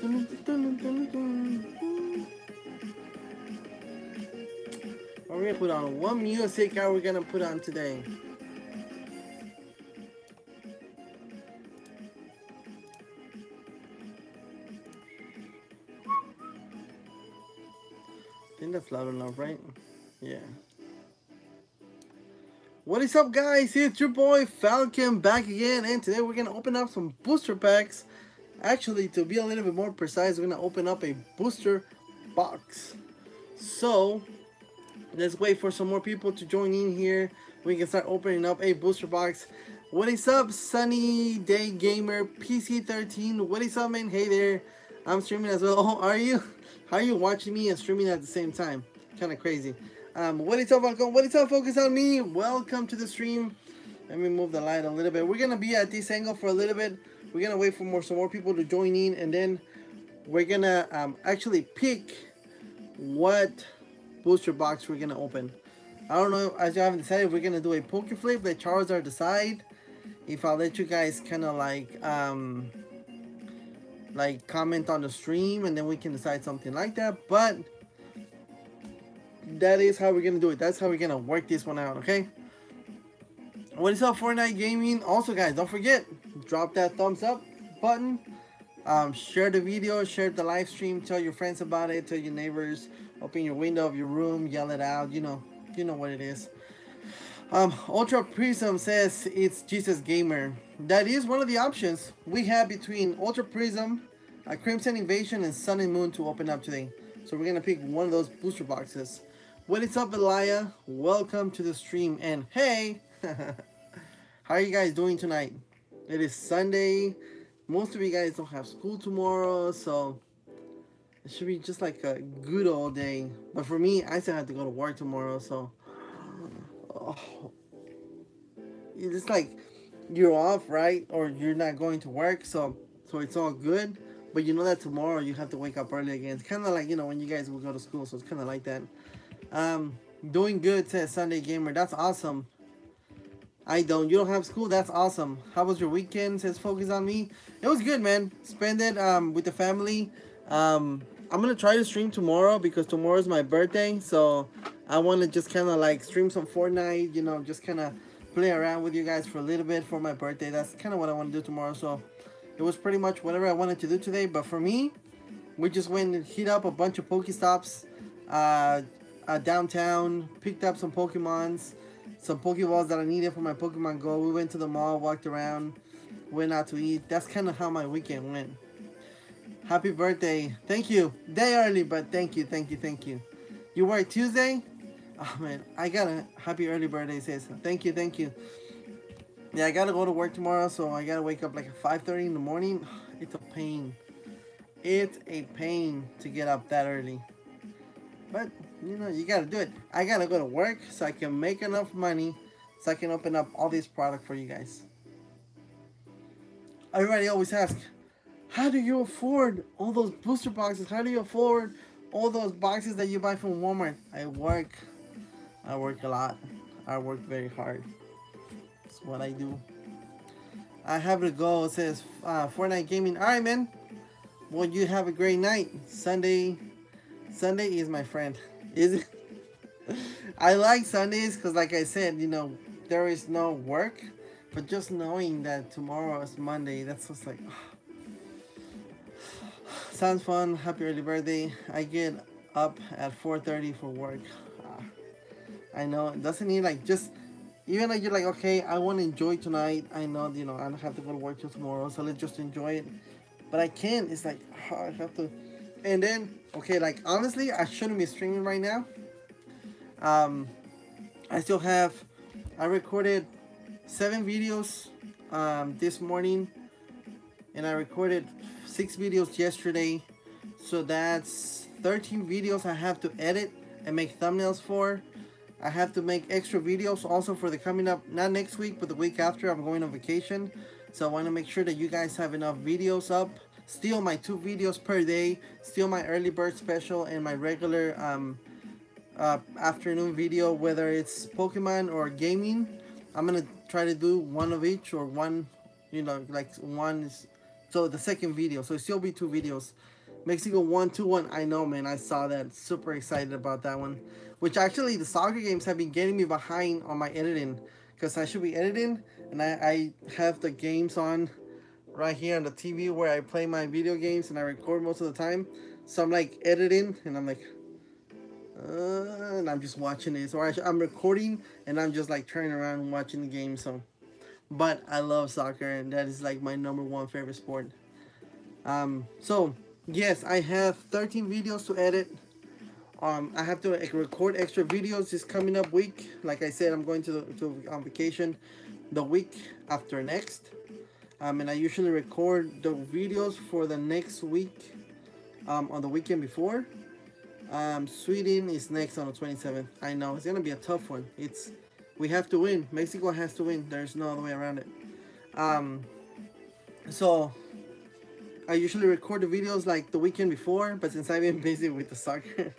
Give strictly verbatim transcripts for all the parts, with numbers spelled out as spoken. We're gonna put on what music are we gonna put on today? I think that's loud enough, right? Yeah. What is up, guys? It's your boy Falcon back again, and today we're gonna open up some booster packs. Actually, to be a little bit more precise, we're gonna open up a booster box. So let's wait for some more people to join in here. We can start opening up a booster box. What is up, Sunny Day Gamer P C thirteen? What is up, man? Hey there, I'm streaming as well. Oh, are you? How are you watching me and streaming at the same time? Kind of crazy. Um, what is up, Falcon? What is up, Focus on Me? Welcome to the stream. Let me move the light a little bit. We're gonna be at this angle for a little bit. We're gonna wait for more some more people to join in, and then we're gonna um, actually pick what booster box we're gonna open. I don't know, as you haven't decided, we're gonna do a poker flip. Let Charizard decide. If I'll let you guys kind of like um, like comment on the stream, and then we can decide something like that. But that is how we're gonna do it. That's how we're gonna work this one out, okay? What is up, Fortnite Gaming? Also, guys, don't forget, drop that thumbs up button. Um, share the video, share the live stream, tell your friends about it, tell your neighbors, open your window of your room, yell it out, you know, you know what it is. Um, Ultra Prism says it's Jesus Gamer. That is one of the options we have between Ultra Prism, uh, Crimson Invasion, and Sun and Moon to open up today. So we're gonna pick one of those booster boxes. What is up, Elia? Welcome to the stream, and hey, how are you guys doing tonight? It is Sunday. Most of you guys don't have school tomorrow, so it should be just like a good old day. But for me, I still have to go to work tomorrow, so oh. It's like you're off, right? Or you're not going to work, so so it's all good. But you know that tomorrow you have to wake up early again. It's kind of like, you know, when you guys will go to school, so it's kind of like that. Um, doing good, says Sunday Gamer. That's awesome. I don't. You don't have school? That's awesome. How was your weekend? Says Focus on Me. It was good, man. Spend it um, with the family. Um, I'm going to try to stream tomorrow because tomorrow is my birthday. So I want to just kind of like stream some Fortnite, you know, just kind of play around with you guys for a little bit for my birthday. That's kind of what I want to do tomorrow. So it was pretty much whatever I wanted to do today. But for me, we just went and hit up a bunch of Pokestops uh, uh, downtown, picked up some Pokemons. Some Pokeballs that I needed for my Pokemon Go. We went to the mall, walked around, went out to eat. That's kind of how my weekend went. Happy birthday. Thank you. Day early, but thank you, thank you, thank you. You work Tuesday? Oh, man. I got a happy early birthday, says. Thank you, thank you. Yeah, I got to go to work tomorrow, so I got to wake up like at five thirty in the morning. It's a pain. It's a pain to get up that early. But you know, you gotta do it. I gotta go to work so I can make enough money so I can open up all these products for you guys. Everybody always asks, how do you afford all those booster boxes? How do you afford all those boxes that you buy from Walmart? I work. I work a lot. I work very hard. That's what I do. I have to go, it says uh, Fortnite Gaming. All right, man. Well, you have a great night. Sunday. Sunday is my friend. Is it? I like Sundays because, like I said, you know, there is no work, but just knowing that tomorrow is Monday, that's just like, oh. Sounds fun. Happy early birthday. I get up at four thirty for work. Uh, I know, doesn't it, like, just even like you're like, okay, I want to enjoy tonight. I know, you know, I don't have to go to work till tomorrow, so let's just enjoy it. But I can't. It's like, oh, I have to. And then, okay, like, honestly, I shouldn't be streaming right now. Um, I still have, I recorded seven videos um, this morning. And I recorded six videos yesterday. So that's thirteen videos I have to edit and make thumbnails for. I have to make extra videos also for the coming up, not next week, but the week after. I'm going on vacation. So I want to make sure that you guys have enough videos up. Still my two videos per day, still my early bird special and my regular um, uh, afternoon video, whether it's Pokemon or gaming. I'm gonna try to do one of each or one, you know, like one is So the second video, so still be two videos. Mexico one two one. I know, man. I saw that. Super excited about that one. Which actually, the soccer games have been getting me behind on my editing, because I should be editing, and I, I have the games on right here on the T V where I play my video games and I record most of the time. So I'm like editing, and I'm like, uh, and I'm just watching it. So I sh I'm recording, and I'm just like turning around and watching the game. So, but I love soccer, and that is like my number one favorite sport. Um, so. Yes, I have thirteen videos to edit. Um, I have to record extra videos this coming up week. Like I said, I'm going to, the, to on vacation the week after next. Um, and I usually record the videos for the next week um, on the weekend before. Um, Sweden is next on the twenty-seventh. I know, it's going to be a tough one. It's we have to win. Mexico has to win. There's no other way around it. Um, so... I usually record the videos like the weekend before, but since I've been busy with the soccer,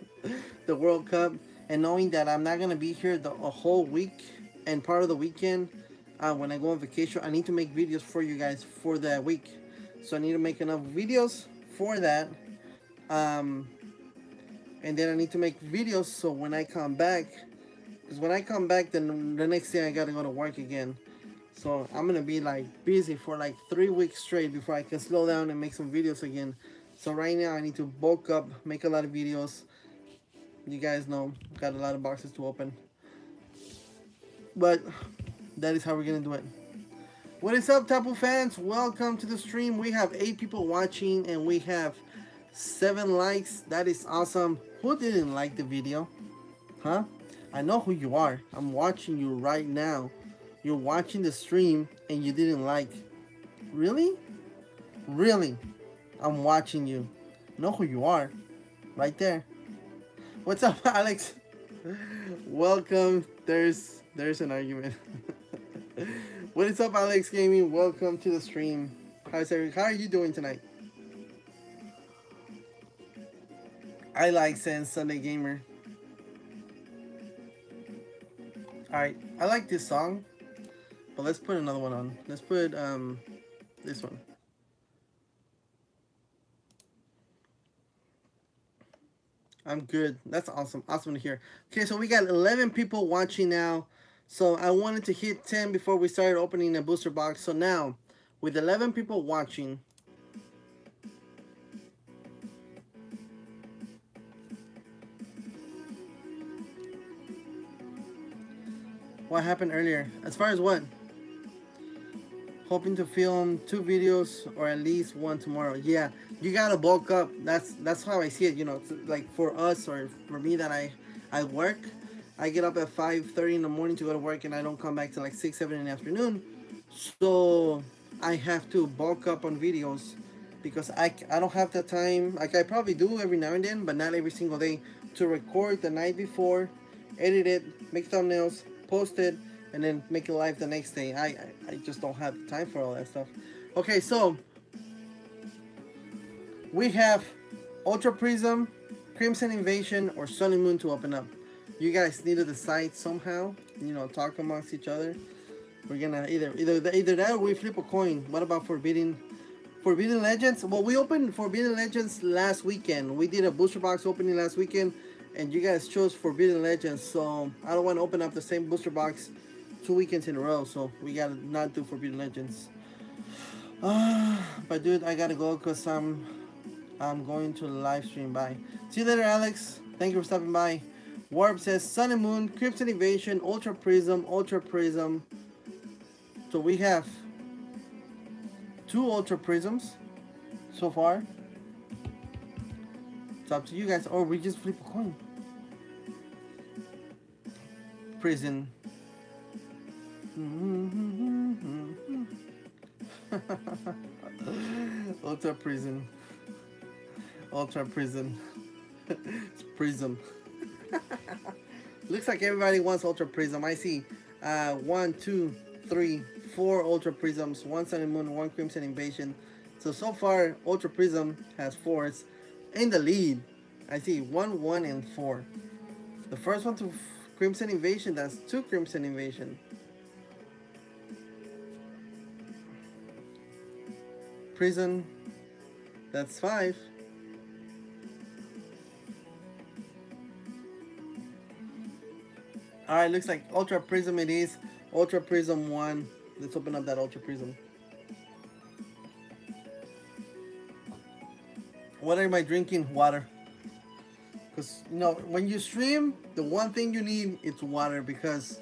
the World Cup, and knowing that I'm not gonna be here the a whole week and part of the weekend, uh, when I go on vacation, I need to make videos for you guys for that week. So I need to make enough videos for that, um, and then I need to make videos so when I come back, because when I come back, then the next day I gotta go to work again. So I'm gonna be like busy for like three weeks straight before I can slow down and make some videos again. So right now I need to bulk up, make a lot of videos. You guys know, got a lot of boxes to open. But that is how we're gonna do it. What is up, Tapu fans? Welcome to the stream. We have eight people watching and we have seven likes. That is awesome. Who didn't like the video? Huh? I know who you are. I'm watching you right now. You're watching the stream and you didn't like. Really? Really? I'm watching you. Know who you are. Right there. What's up, Alex? Welcome. There's there's an argument. What is up, Alex Gaming? Welcome to the stream. How's everyone? How are you doing tonight? I like saying Sunday Gamer. Alright, I like this song. But let's put another one on. Let's put um, this one. I'm good. That's awesome. Awesome to hear. Okay, so we got eleven people watching now. So I wanted to hit ten before we started opening the booster box. So now, with eleven people watching, what happened earlier? As far as what? Hoping to film two videos or at least one tomorrow. Yeah, you gotta bulk up. That's that's how I see it. You know, it's like for us or for me that I I work, I get up at five thirty in the morning to go to work, and I don't come back till like six, seven in the afternoon. So I have to bulk up on videos because I I don't have the time. Like I probably do every now and then, but not every single day, to record the night before, edit it, make thumbnails, post it, and then make it live the next day. I, I I just don't have time for all that stuff. Okay, so we have Ultra Prism, Crimson Invasion, or Sun and Moon to open up. You guys need to decide somehow. You know, talk amongst each other. We're gonna either either either that or we flip a coin. What about Forbidden Forbidden Legends? Well, we opened Forbidden Legends last weekend. We did a booster box opening last weekend, and you guys chose Forbidden Legends. So I don't want to open up the same booster box two weekends in a row, so we gotta not do Forbidden Legends. Uh, but dude, I gotta go because I'm I'm going to live stream. Bye. See you later, Alex. Thank you for stopping by. Warp says Sun and Moon, Crimson Invasion, Ultra Prism, Ultra Prism. So we have two Ultra Prisms so far. It's up to you guys, or we just flip a coin. Prison. Ultra Prison. Ultra Prison. It's Prism. Looks like everybody wants Ultra Prism. I see uh, one, two, three, four Ultra Prisms, one Sun and Moon, one Crimson Invasion. So, so far, Ultra Prism has fours. In the lead, I see one, one, and four. The first one to Crimson Invasion. That's two Crimson Invasion. Prism. That's five. All right, looks like Ultra Prism it is. Ultra Prism one. Let's open up that Ultra Prism. What am I drinking? Water. Because, you know, when you stream, the one thing you need is water, because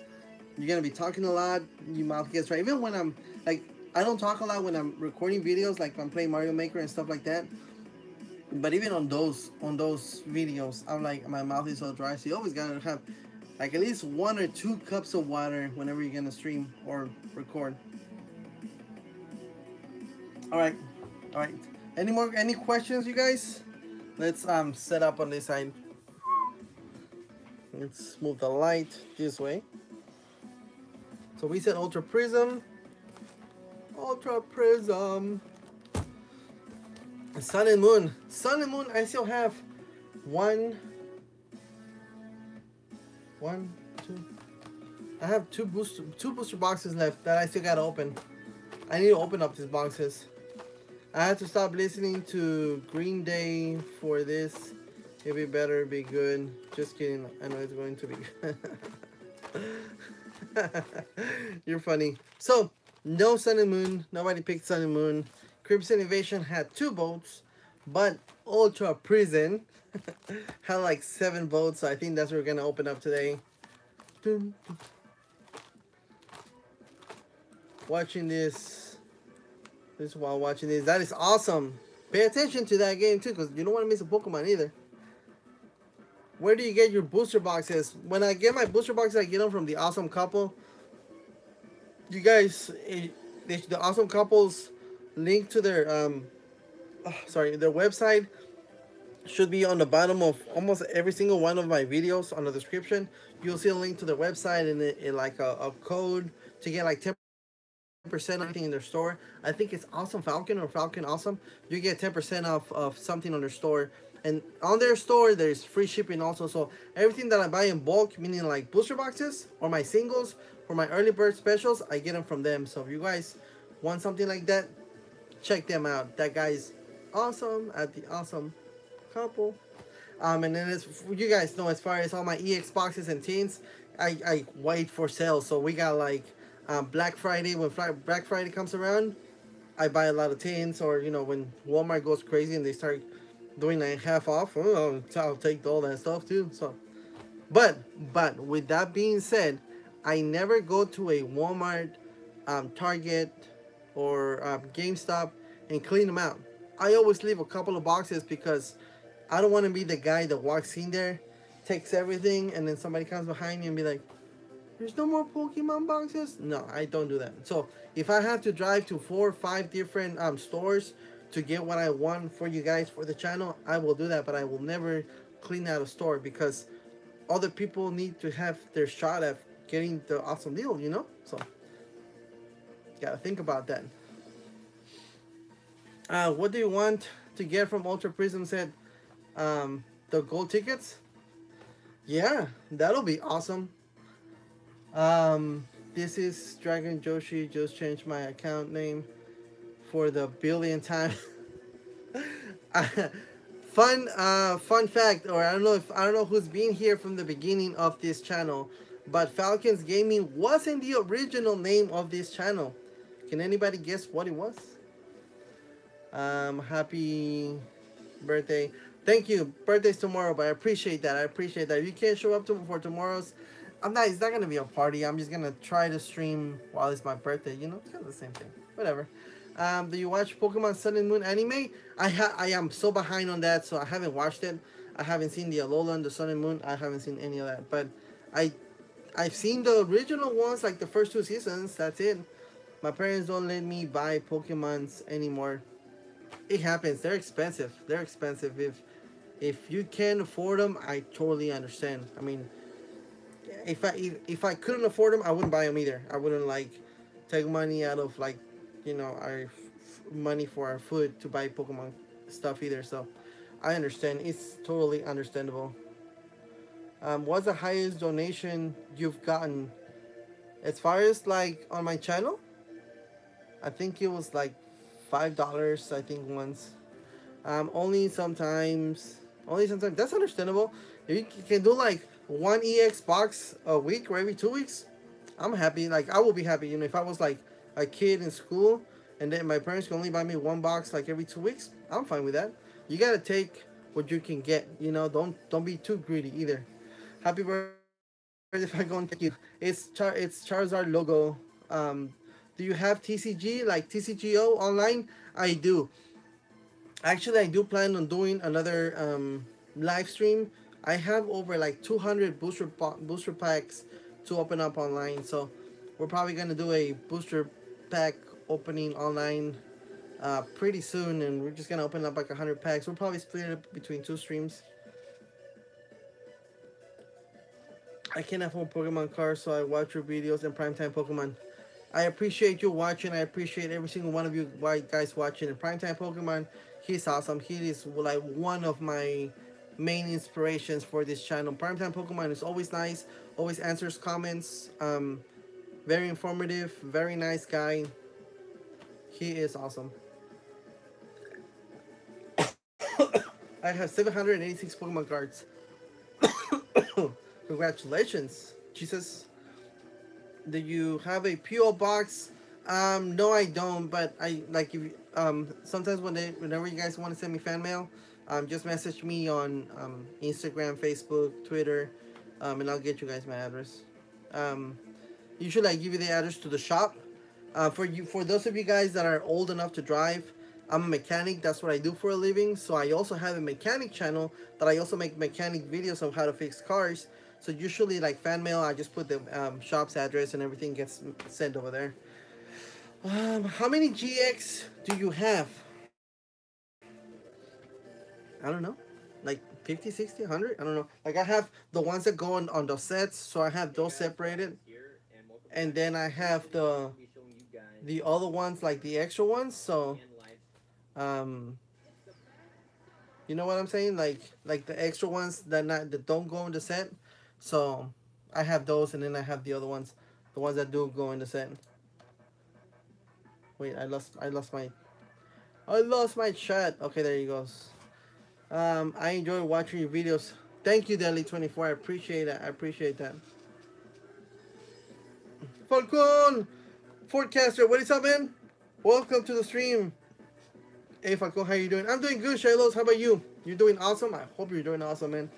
you're going to be talking a lot. Your mouth gets dry. Even when I'm, like, I don't talk a lot when I'm recording videos, like I'm playing Mario Maker and stuff like that. But even on those, on those videos, I'm like, my mouth is so dry. So you always got to have, like, at least one or two cups of water whenever you're going to stream or record. All right. All right. Any more, any questions, you guys? Let's um set up on this side. Let's move the light this way. So we said Ultra Prism. Ultra Prism. Sun and Moon. Sun and Moon, I still have one. One, two. I have two booster, two booster boxes left that I still gotta open. I need to open up these boxes. I had to stop listening to Green Day for this. It'd be better be good. Just kidding. I know it's going to be good. You're funny. So, no Sun and Moon. Nobody picked Sun and Moon. Crimson Invasion had two votes, but Ultra Prism had like seven votes. So I think that's what we're going to open up today. Dun, dun. Watching this. This while watching this, that is awesome. Pay attention to that game too, because you don't want to miss a Pokemon either. Where do you get your booster boxes? When I get my booster boxes, I get them from the Awesome Couple. You guys, it, it, the Awesome Couple's link to their um, oh, sorry, their website should be on the bottom of almost every single one of my videos on the description. You'll see a link to their website and, it, and like a, a code to get like ten percent anything in their store. I think it's Awesome Falcon or Falcon Awesome. You get ten percent off of something on their store, and on their store there's free shipping also. So everything that I buy in bulk, meaning like booster boxes or my singles or my early bird specials, I get them from them. So if you guys want something like that, check them out. That guy's awesome at the Awesome Couple. Um, and then as you guys know, as far as all my E X boxes and tins, I, I wait for sales. So we got like Um, Black Friday, when Fri Black Friday comes around, I buy a lot of tins, or you know, when Walmart goes crazy and they start doing like half off, oh, I'll take all that stuff too. So, but but with that being said, I never go to a Walmart, um, Target, or um, GameStop and clean them out. I always leave a couple of boxes, because I don't want to be the guy that walks in there, takes everything, and then somebody comes behind you and be like, there's no more Pokemon boxes? No, I don't do that. So if I have to drive to four or five different um, stores to get what I want for you guys for the channel, I will do that, but I will never clean out a store, because other people need to have their shot at getting the awesome deal, you know? So gotta think about that. Uh, what do you want to get from Ultra Prism? Said um, the gold tickets? Yeah, that'll be awesome. Um, this is Dragon Joshi. Just changed my account name for the billionth time. Fun, uh, fun fact, or I don't know if I don't know who's been here from the beginning of this channel, but Falcon's Gaming wasn't the original name of this channel. Can anybody guess what it was? Um, happy birthday! Thank you. Birthday's tomorrow, but I appreciate that. I appreciate that. If you can't show up to for tomorrow's, I'm not, it's not going to be a party. I'm just going to try to stream while it's my birthday. You know, it's kind of the same thing. Whatever. Um, do you watch Pokemon Sun and Moon anime? I ha I am so behind on that, so I haven't watched it. I haven't seen the Alola and the Sun and Moon. I haven't seen any of that. But I, I've seen the original ones, like the first two seasons. That's it. My parents don't let me buy Pokemons anymore. It happens. They're expensive. They're expensive. If, if you can't afford them, I totally understand. I mean... If I if, if I couldn't afford them, I wouldn't buy them either. I wouldn't like take money out of like, you know, our f money for our food to buy Pokemon stuff either. So I understand. It's totally understandable. Um, what's the highest donation you've gotten? As far as like on my channel, I think it was like five dollars, I think, once. Um, only sometimes. Only sometimes. That's understandable. If you can do like one E X box a week or every two weeks, I'm happy. Like, I will be happy. You know, if I was like a kid in school and then my parents can only buy me one box like every two weeks, I'm fine with that. You gotta take what you can get. You know, don't don't be too greedy either. Happy birthday. If I go and take you, it's Char it's Charizard logo. Um, do you have T C G like T C G O online? I do. Actually, I do plan on doing another um, live stream. I have over like two hundred booster booster packs to open up online, so we're probably gonna do a booster pack opening online uh, pretty soon, and we're just gonna open up like one hundred packs. We'll probably split it up between two streams. I can't afford Pokemon cards, so I watch your videos and Primetime Pokemon. I appreciate you watching. I appreciate every single one of you guys watching. And Primetime Pokemon, he's awesome. He is like one of my main inspirations for this channel. Primetime Pokemon is always nice, always answers comments. Um, very informative, very nice guy. He is awesome. I have seven hundred eighty-six Pokemon cards. Congratulations, Jesus. Do you have a P O box? Um, no, I don't. But I like if um sometimes when they whenever you guys want to send me fan mail, um, just message me on um Instagram, Facebook, Twitter, um, and I'll get you guys my address. Um, usually I give you the address to the shop. Uh, for you for those of you guys that are old enough to drive, I'm a mechanic. That's what I do for a living. So I also have a mechanic channel that I also make mechanic videos of how to fix cars. So usually, like fan mail, I just put the um, shop's address and everything gets sent over there. Um, how many G X do you have? I don't know, like fifty, sixty, one hundred? I don't know. Like I have the ones that go on, on the sets, so I have those separated. And then I have the the other ones, like the extra ones. So, um... you know what I'm saying? Like like the extra ones that, not, that don't go in the set. So I have those, and then I have the other ones, the ones that do go in the set. Wait, I lost, I lost my, I lost my chat. Okay, there you goes. Um, I enjoy watching your videos. Thank you, Deadly twenty-four. I appreciate that. I appreciate that. Falcon, Forecaster, what is up, man? Welcome to the stream. Hey, Falcon, how you doing? I'm doing good, Shadowless. How about you? You're doing awesome. I hope you're doing awesome, man.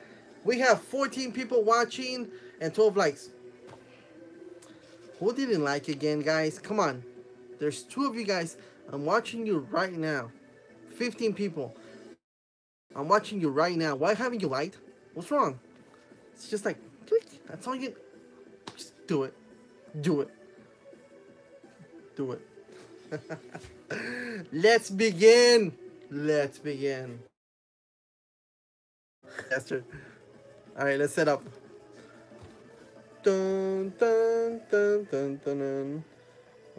We have fourteen people watching and twelve likes. Who didn't like again, guys? Come on. There's two of you guys. I'm watching you right now. fifteen people. I'm watching you right now. Why haven't you liked? What's wrong? It's just like, click. That's all you... Just do it. Do it. Do it. Let's begin. Let's begin. That's true. All right, let's set up. Dun, dun, dun, dun, dun, dun.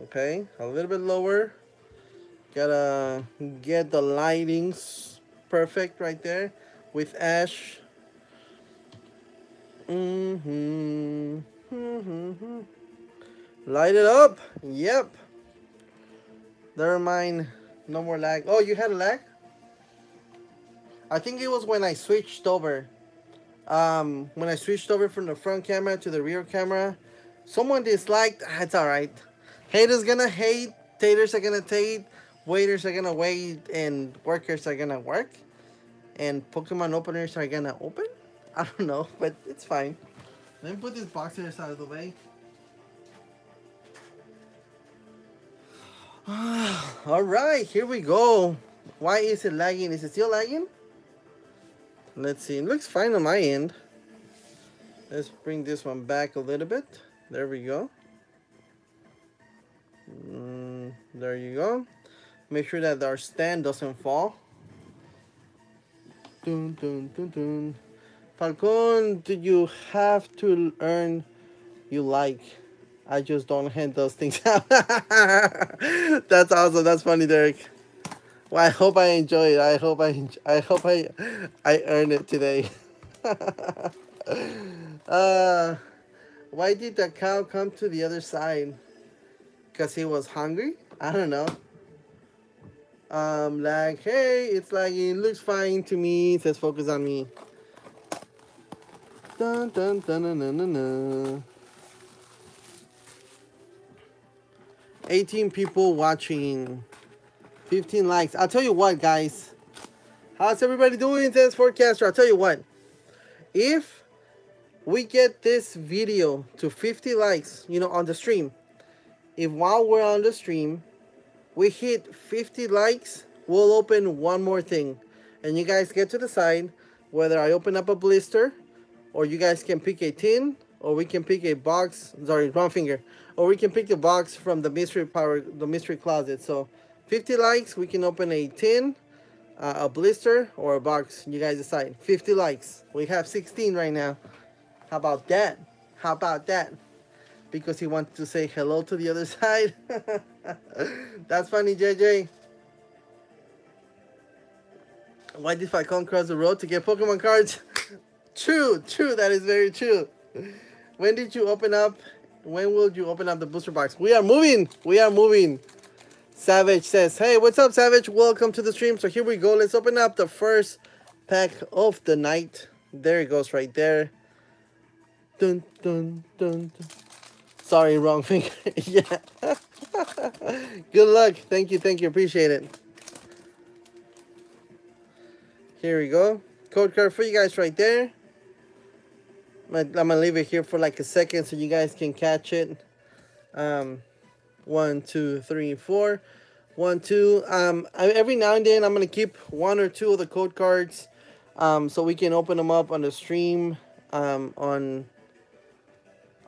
Okay, a little bit lower. Gotta get the lightings perfect right there with Ash. Mm-hmm. Mm-hmm. Light it up. Yep. Never mind. No more lag. Oh, you had a lag? I think it was when I switched over. Um, when I switched over from the front camera to the rear camera. Someone disliked. It's alright. Haters gonna hate. Taters are gonna tate. Waiters are gonna wait. And workers are gonna work. And Pokemon openers are gonna open? I don't know, but it's fine. Let me put these boxers out of the way. Alright, here we go. Why is it lagging? Is it still lagging? Let's see. It looks fine on my end. Let's bring this one back a little bit. There we go. Mm, there you go. Make sure that our stand doesn't fall. Dun, dun, dun, dun. Falcon, do you have to earn you like? I just don't hand those things out. That's awesome. That's funny, Derek. Well, I hope I enjoy it. I hope I enjoy, I hope I I earn it today. uh, why did the cow come to the other side? Because he was hungry? I don't know. Um, like, hey, it's lagging. It looks fine to me. It says focus on me. Dun, dun, dun, dun, dun, dun, dun. eighteen people watching. fifteen likes. I'll tell you what, guys. How's everybody doing? It says forecaster. I'll tell you what. If we get this video to fifty likes, you know, on the stream, if while we're on the stream, we hit fifty likes, we'll open one more thing. And you guys get to decide whether I open up a blister, or you guys can pick a tin, or we can pick a box, sorry, wrong finger, or we can pick a box from the mystery power, the mystery closet. So fifty likes, we can open a tin, uh, a blister, or a box. You guys decide. fifty likes. We have sixteen right now. How about that? How about that? Because he wants to say hello to the other side. That's funny, J J. Why did Falcon cross the road to get Pokemon cards? True, true. That is very true. When did you open up? When will you open up the booster box? We are moving. We are moving. Savage says, hey, what's up, Savage? Welcome to the stream. So here we go. Let's open up the first pack of the night. There it goes right there. Dun, dun, dun, dun. Sorry, wrong finger. Yeah. Good luck. Thank you. Thank you. Appreciate it. Here we go. Code card for you guys right there. I'm going to leave it here for like a second so you guys can catch it. Um, one, two, three, four. One, two. Um, I, every now and then I'm going to keep one or two of the code cards um, so we can open them up on the stream, um, on...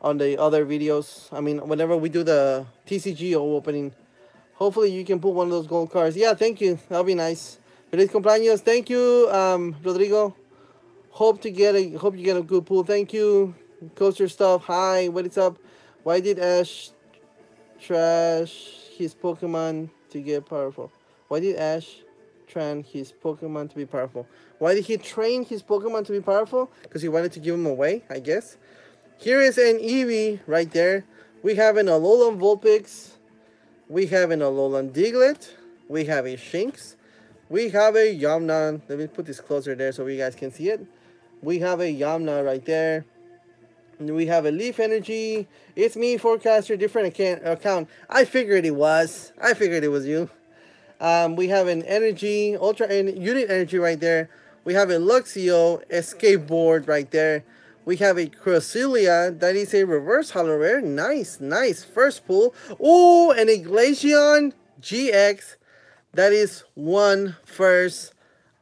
on the other videos. I mean, whenever we do the T C G opening, hopefully you can put one of those gold cards. Yeah, thank you. That'll be nice. Feliz cumpleaños. Thank you, um, Rodrigo. Hope to get a hope you get a good pool. Thank you, Coaster Stuff. Hi, what is up? Why did Ash trash his Pokemon to get powerful? Why did Ash train his Pokemon to be powerful? Why did he train his Pokemon to be powerful? Because he wanted to give them away, I guess. Here is an Eevee right there. We have an Alolan Vulpix. We have an Alolan Diglett. We have a Shinx. We have a Yamna. Let me put this closer there so you guys can see it. We have a Yamna right there. And we have a Leaf Energy. It's me, Forecaster, different account. I figured it was. I figured it was you. Um, we have an Energy, Ultra en Unit Energy right there. We have a Luxio, a Skateboard right there. We have a Cresselia, that is a reverse hollow rare. Nice, nice. First pull. Oh, and a Glaceon G X. That is one first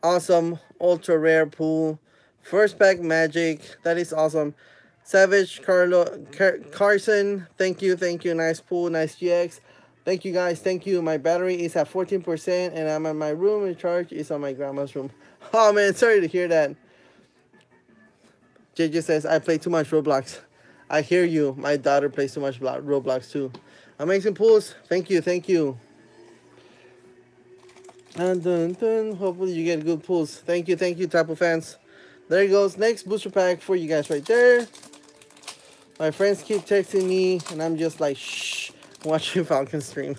awesome ultra rare pull. First pack magic. That is awesome. Savage Carlo Car Carson. Thank you, thank you. Nice pull, nice G X. Thank you guys. Thank you. My battery is at fourteen percent and I'm in my room and charge is on my grandma's room. Oh man, sorry to hear that. J J says, I play too much Roblox. I hear you. My daughter plays too much Roblox too. Amazing pools. Thank you. Thank you. And dun, dun. Hopefully you get good pools. Thank you. Thank you, Tapu fans. There it goes. Next booster pack for you guys right there. My friends keep texting me and I'm just like, shh, watching Falcon stream.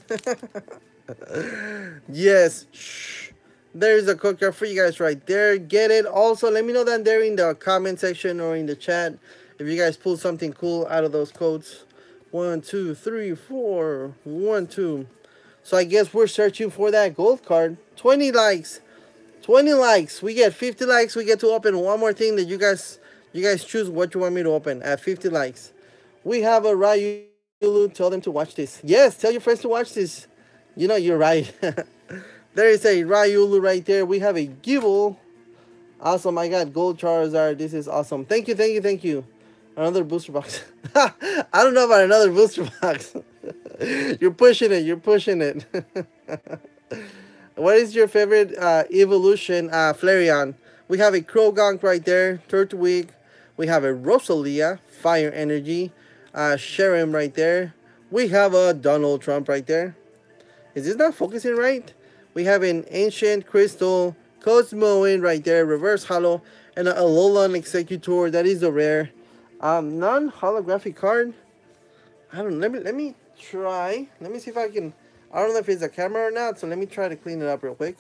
Yes. Shh. There's a code card for you guys right there. Get it. Also, let me know down there in the comment section or in the chat if you guys pull something cool out of those codes. One, two, three, four. One, two. So I guess we're searching for that gold card. twenty likes. twenty likes. We get fifty likes. We get to open one more thing that you guys you guys choose what you want me to open at fifty likes. We have a Ryulu. Tell them to watch this. Yes, tell your friends to watch this. You know, you're right. There is a Ryulu right there. We have a Gible. Awesome. I got gold Charizard. This is awesome. Thank you, thank you, thank you. Another booster box. I don't know about another booster box. You're pushing it. You're pushing it. What is your favorite uh, evolution? Uh, Flareon. We have a Croagunk right there. Turtwig. We have a Rosalia. Fire Energy. Uh, Skyrim right there. We have a Donald Trump right there. Is this not focusing right? We have an Ancient Crystal, Cosmoin right there, Reverse Hollow, and a Alolan Executor. That is a rare, um, non-holographic card. I don't. Let me let me try. Let me see if I can. I don't know if it's a camera or not, so let me try to clean it up real quick.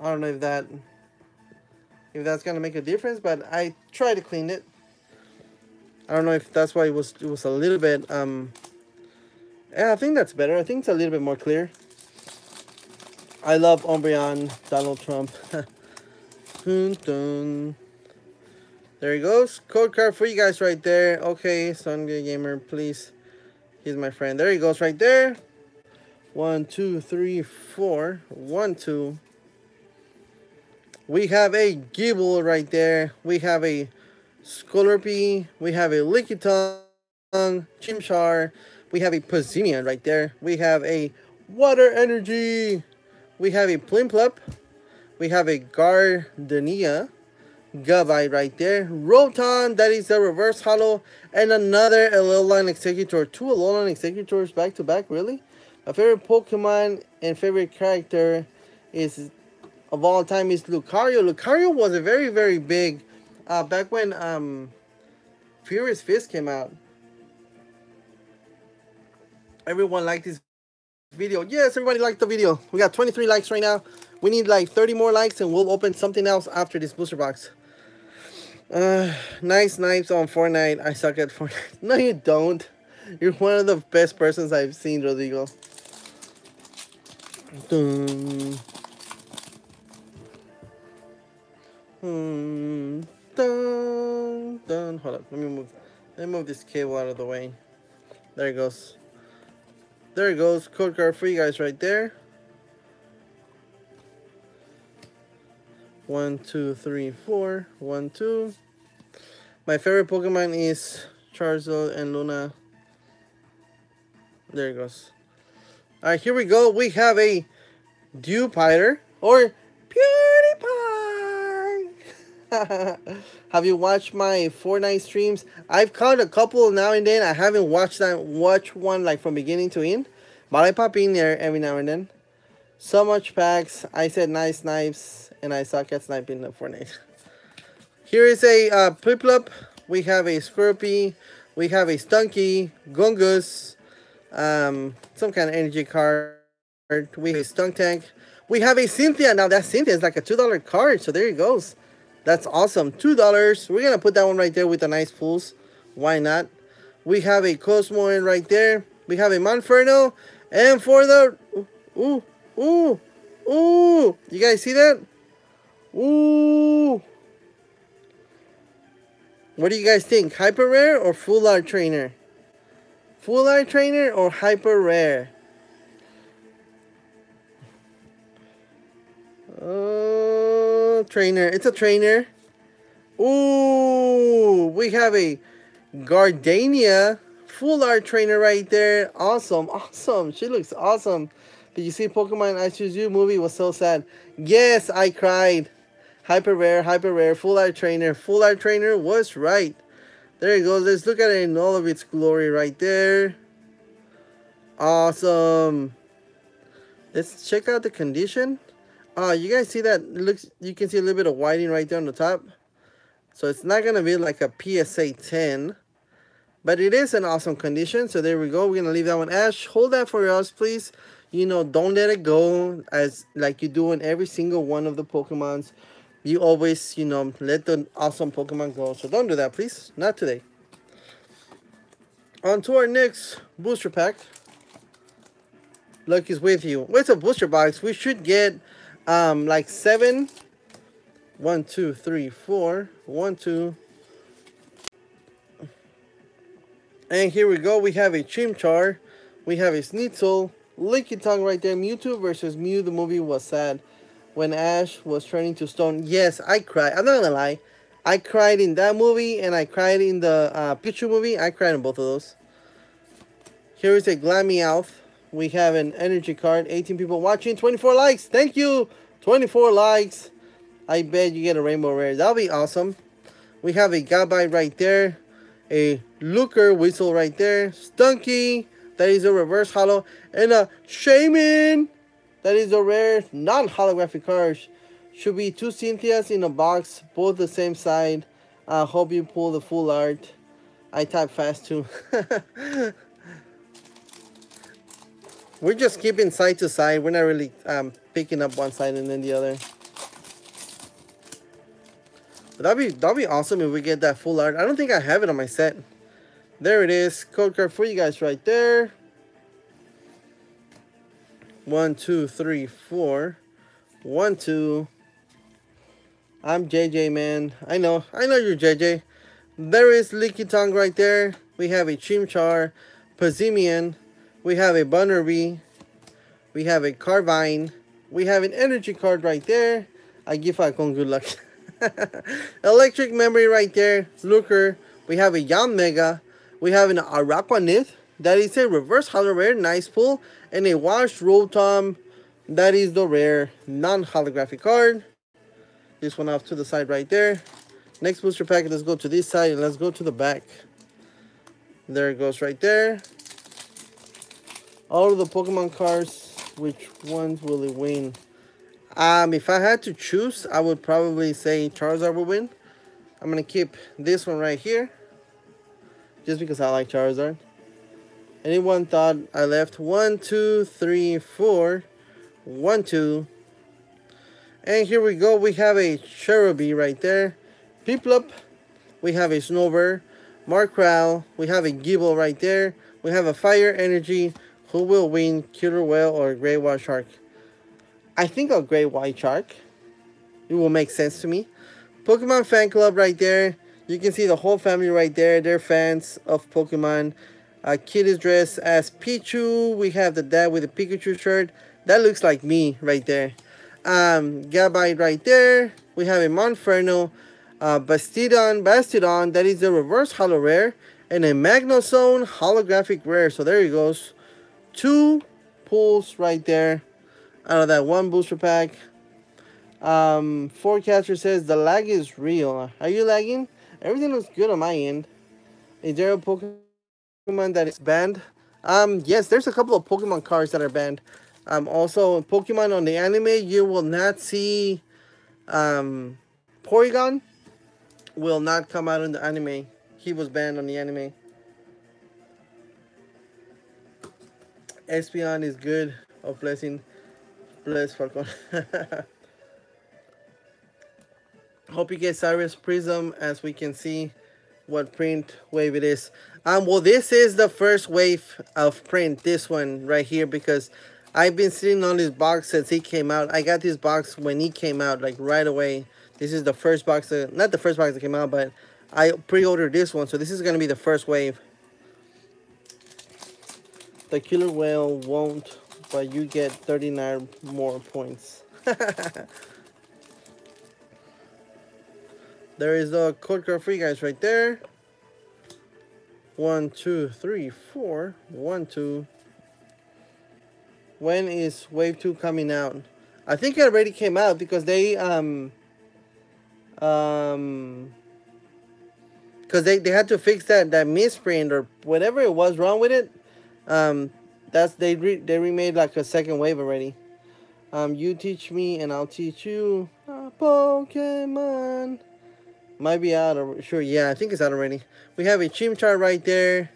I don't know if that if that's gonna make a difference, but I tried to clean it. I don't know if that's why it was it was a little bit um yeah, I think that's better. I think it's a little bit more clear. I love Umbreon, Donald Trump. Dun, dun. There he goes. Code card for you guys right there. Okay, Sun Gamer, please. He's my friend. There he goes right there. One, two, three, four. One, two. We have a Gible right there. We have a Scolipede. We have a Lickitung, Chimchar. We have a Pazimian right there. We have a Water Energy. We have a Plimplop. We have a Gardenia. Gubite right there. Rotom, that is a reverse holo. And another Alolan Executor. Two Alolan Executors back to back, really? My favorite Pokemon and favorite character is of all time is Lucario. Lucario was a very, very big uh, back when um, Furious Fist came out. Everyone liked this video. Yes, everybody liked the video. We got twenty-three likes right now. We need like thirty more likes and we'll open something else after this booster box. Uh, nice snipes on Fortnite. I suck at Fortnite. No, you don't. You're one of the best persons I've seen, Rodrigo. Dun. Dun. Dun. Dun. Hold up. Let me move. Let me move this cable out of the way. There it goes. There it goes. Code card for you guys right there. One, two, three, four. One, two. My favorite Pokemon is Charizard and Luna. There it goes. Alright, here we go. We have a Dewpider or PewDiePie. Have you watched my Fortnite streams? I've caught a couple now and then. I haven't watched that watch one like from beginning to end. But I pop in there every now and then. So much packs. I said nice snipes and I suck at sniping at Fortnite. Here is a uh, Piplup. We have a Squirpy. We have a Stunky. Gungus. Um, some kind of energy card. We have a Stunk Tank. We have a Cynthia. Now that Cynthia is like a two dollar card. So there it goes. That's awesome. two dollars. We're going to put that one right there with the nice pools. Why not? We have a Cosmoran right there. We have a Monferno. And for the... Ooh. Ooh. Ooh. You guys see that? Ooh. What do you guys think? Hyper Rare or Full Art Trainer? Full Art Trainer or Hyper Rare? Oh, uh, trainer. It's a trainer. Ooh, we have a Gardenia Full Art Trainer right there. Awesome, awesome. She looks awesome. Did you see Pokemon I Choose You movie? It was so sad. Yes, I cried. Hyper Rare, Hyper Rare, Full Art Trainer. Full Art Trainer was right. There it goes. Let's look at it in all of its glory right there. Awesome. Let's check out the condition. Uh, you guys see that? It looks, you can see a little bit of whiting right there on the top. So it's not going to be like a P S A ten. But it is an awesome condition. So there we go. We're going to leave that one. Ash, hold that for us, please. You know, don't let it go as like you do in every single one of the Pokemons. You always, you know, let the awesome Pokemon go. So don't do that, please. Not today. On to our next booster pack. Luck is with you. With a booster box, we should get um, like seven. One, two, three, four. One, two. And here we go. We have a Chimchar. We have a Sneasel. Lickitung right there. Mewtwo versus Mew. The movie was sad. When Ash was turning to stone. Yes, I cried. I'm not gonna lie. I cried in that movie and I cried in the uh, Pikachu movie. I cried in both of those. Here is a Glammeow. We have an energy card. eighteen people watching. twenty-four likes. Thank you. twenty-four likes. I bet you get a Rainbow Rare. That'll be awesome. We have a Gabite right there. A Looker Whistle right there. Stunky. That is a reverse holo. And a Shaymin. That is a rare, non-holographic card. Should be two Cynthias in a box, both the same side. I uh, hope you pull the full art. I type fast too. We're just keeping side to side. We're not really um, picking up one side and then the other. But that'd be that'd be awesome if we get that full art. I don't think I have it on my set. There it is. Code card for you guys right there. One, two, three, four. One, two. I'm J J, man. I know. I know you're J J. There is Licky Tongue right there. We have a Chimchar, Pazimian. We have a Bunnery. We have a Carvine. We have an energy card right there. I give Falcon good luck. Electric Memory right there. Looker. We have a Yammega. We have an Araquanid. That is a reverse hollow rare. Nice pull. And a Washed Rotom. That is the rare non-holographic card. This one off to the side right there. Next booster pack, let's go to this side and let's go to the back. There it goes right there. All of the Pokemon cards, which ones will it win? Um, if I had to choose, I would probably say Charizard will win. I'm going to keep this one right here. Just because I like Charizard. Anyone thought I left? One, two, three, four. One, two. And here we go. We have a Cherubi right there. Piplup. We have a Snover. Markrow. We have a Gible right there. We have a Fire Energy. Who will win? Killer Whale or Great White Shark? I think a Great White Shark. It will make sense to me. Pokemon Fan Club right there. You can see the whole family right there. They're fans of Pokemon. A kid is dressed as Pichu. We have the dad with a Pikachu shirt. That looks like me right there. Um, Gabite right there. We have a Monferno. Uh, Bastidon, Bastidon, that is the reverse holo rare, and a Magnezone holographic rare. So there it goes, two pulls right there out of that one booster pack. Um, Forecaster says the lag is real. Are you lagging? Everything looks good on my end. Is there a Pokemon that is banned? Um, yes, there's a couple of Pokemon cards that are banned. Um, also Pokemon on the anime, you will not see, um, Porygon. Will not come out in the anime. He was banned on the anime. Espeon is good. Oh, blessing. Bless Falcon. Hope you get Cyrus Prism as we can see what print wave it is. Um, well, this is the first wave of print. This one right here, because I've been sitting on this box since he came out. I got this box when he came out, like right away. This is the first box, that, not the first box that came out, but I pre-ordered this one. So this is going to be the first wave. The killer whale won't, but you get thirty-nine more points. There is the code card for you guys right there. One, two, three, four. One, two. When is wave two coming out? I think it already came out because they... um. Um, because they, they had to fix that, that misprint or whatever it was wrong with it. Um, that's they re, they remade like a second wave already. Um, you teach me and I'll teach you. Uh, Pokemon might be out. Or, sure, yeah, I think it's out already. We have a Chimchar right there.